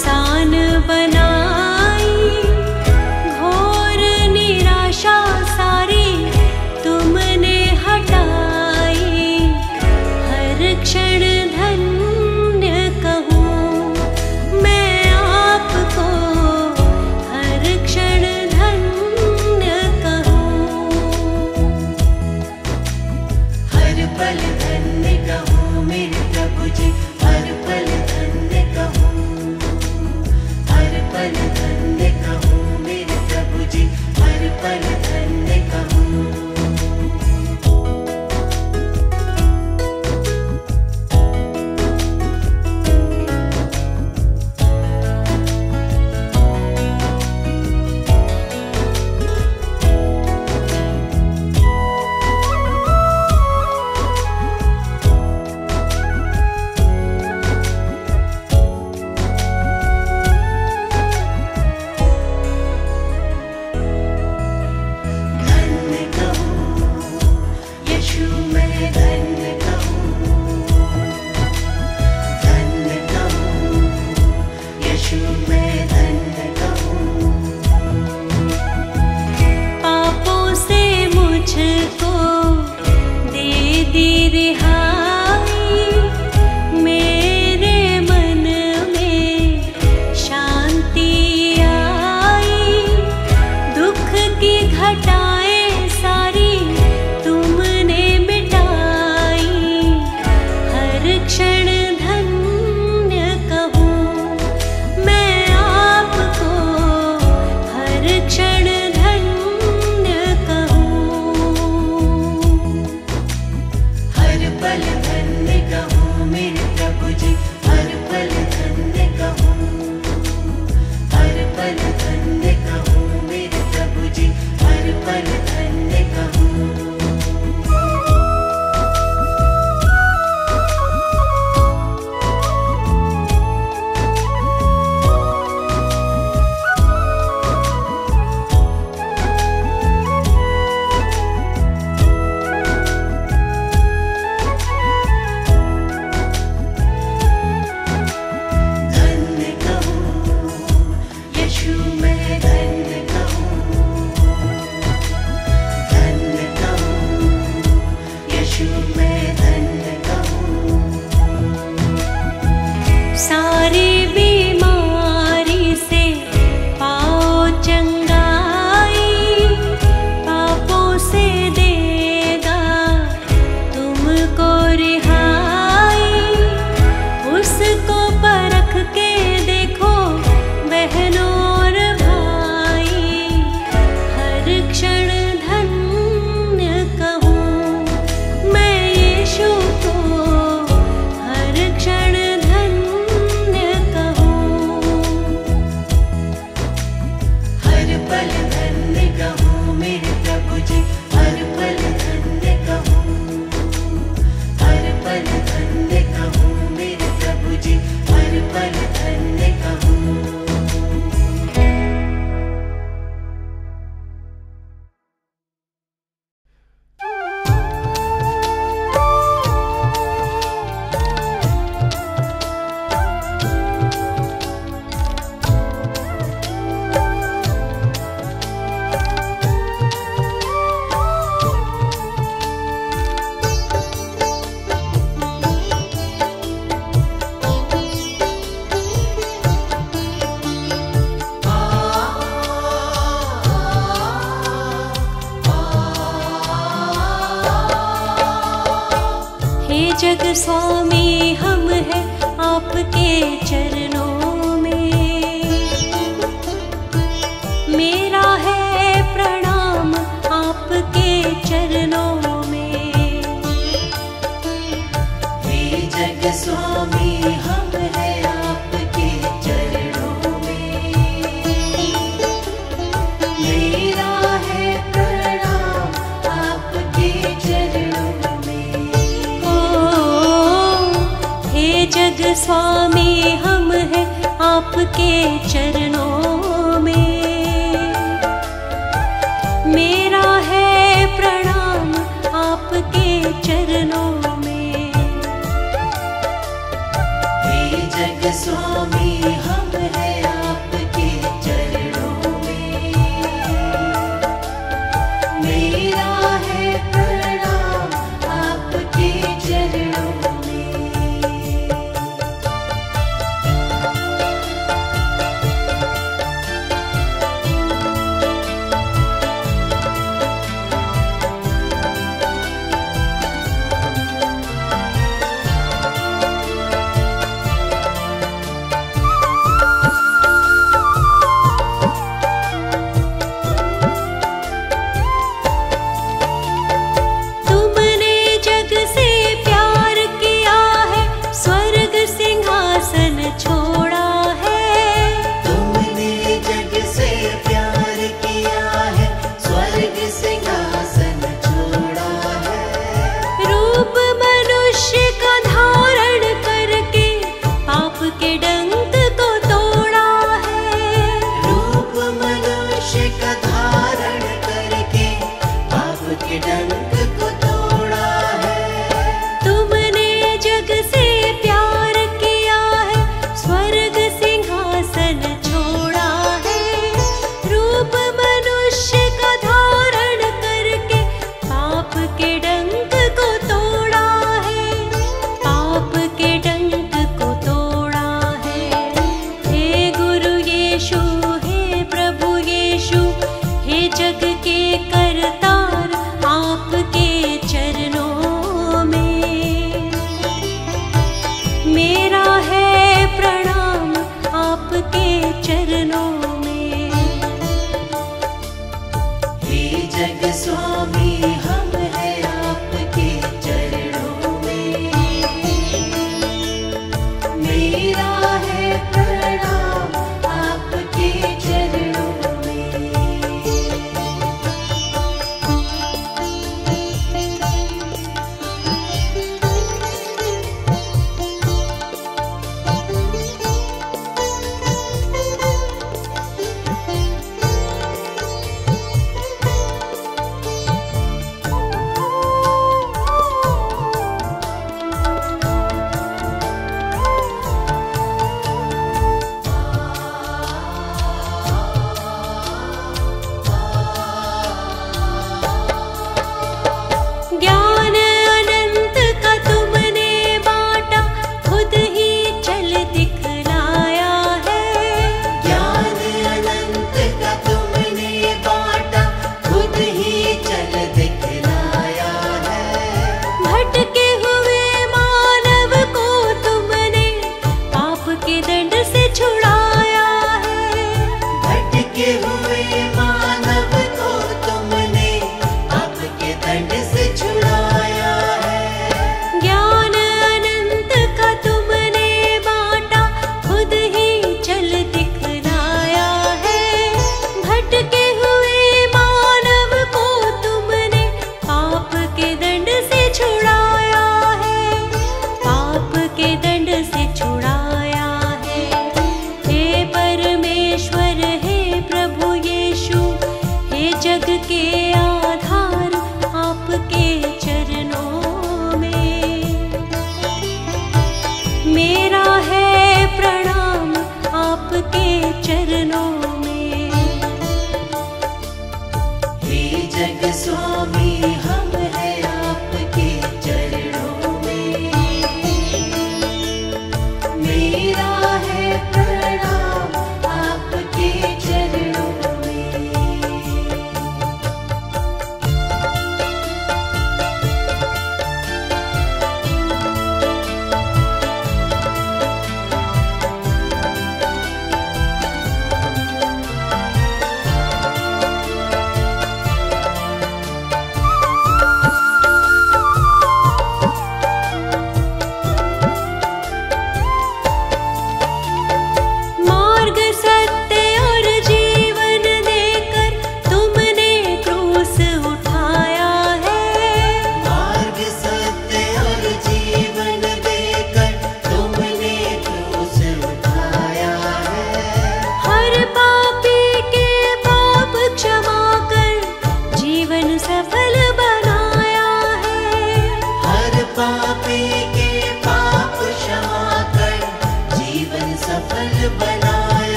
इंसान बनाई, घोर निराशा सारी तुमने हटाई। हर क्षण धन्य कहूँ मैं आपको, हर क्षण धन्य कहूँ, हर पल धन्य कहूँ मेरे प्रभु जी, हर पल धन्य कहूँ, हर पल धन्य कहूँ मेरे प्रभु जी, हर पल धन्य कहूँ। स्वामी हम हैं आपके चरणों में, मेरा है प्रणाम आपके चरणों में। हे जग स्वामी हम हैं आपके चरणों में, मेरा है प्रणाम आपके चरणों में। जग स्वामी हम हैं आपके चरणों में, मेरा है प्रणाम आपके चरणों में। हे जग स्वामी हम हैं चरणों में। हे जग स्वामी हम हैं आपके चरणों में, मेरा है प्रणाम आपके चरणों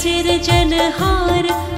सिरजनहार।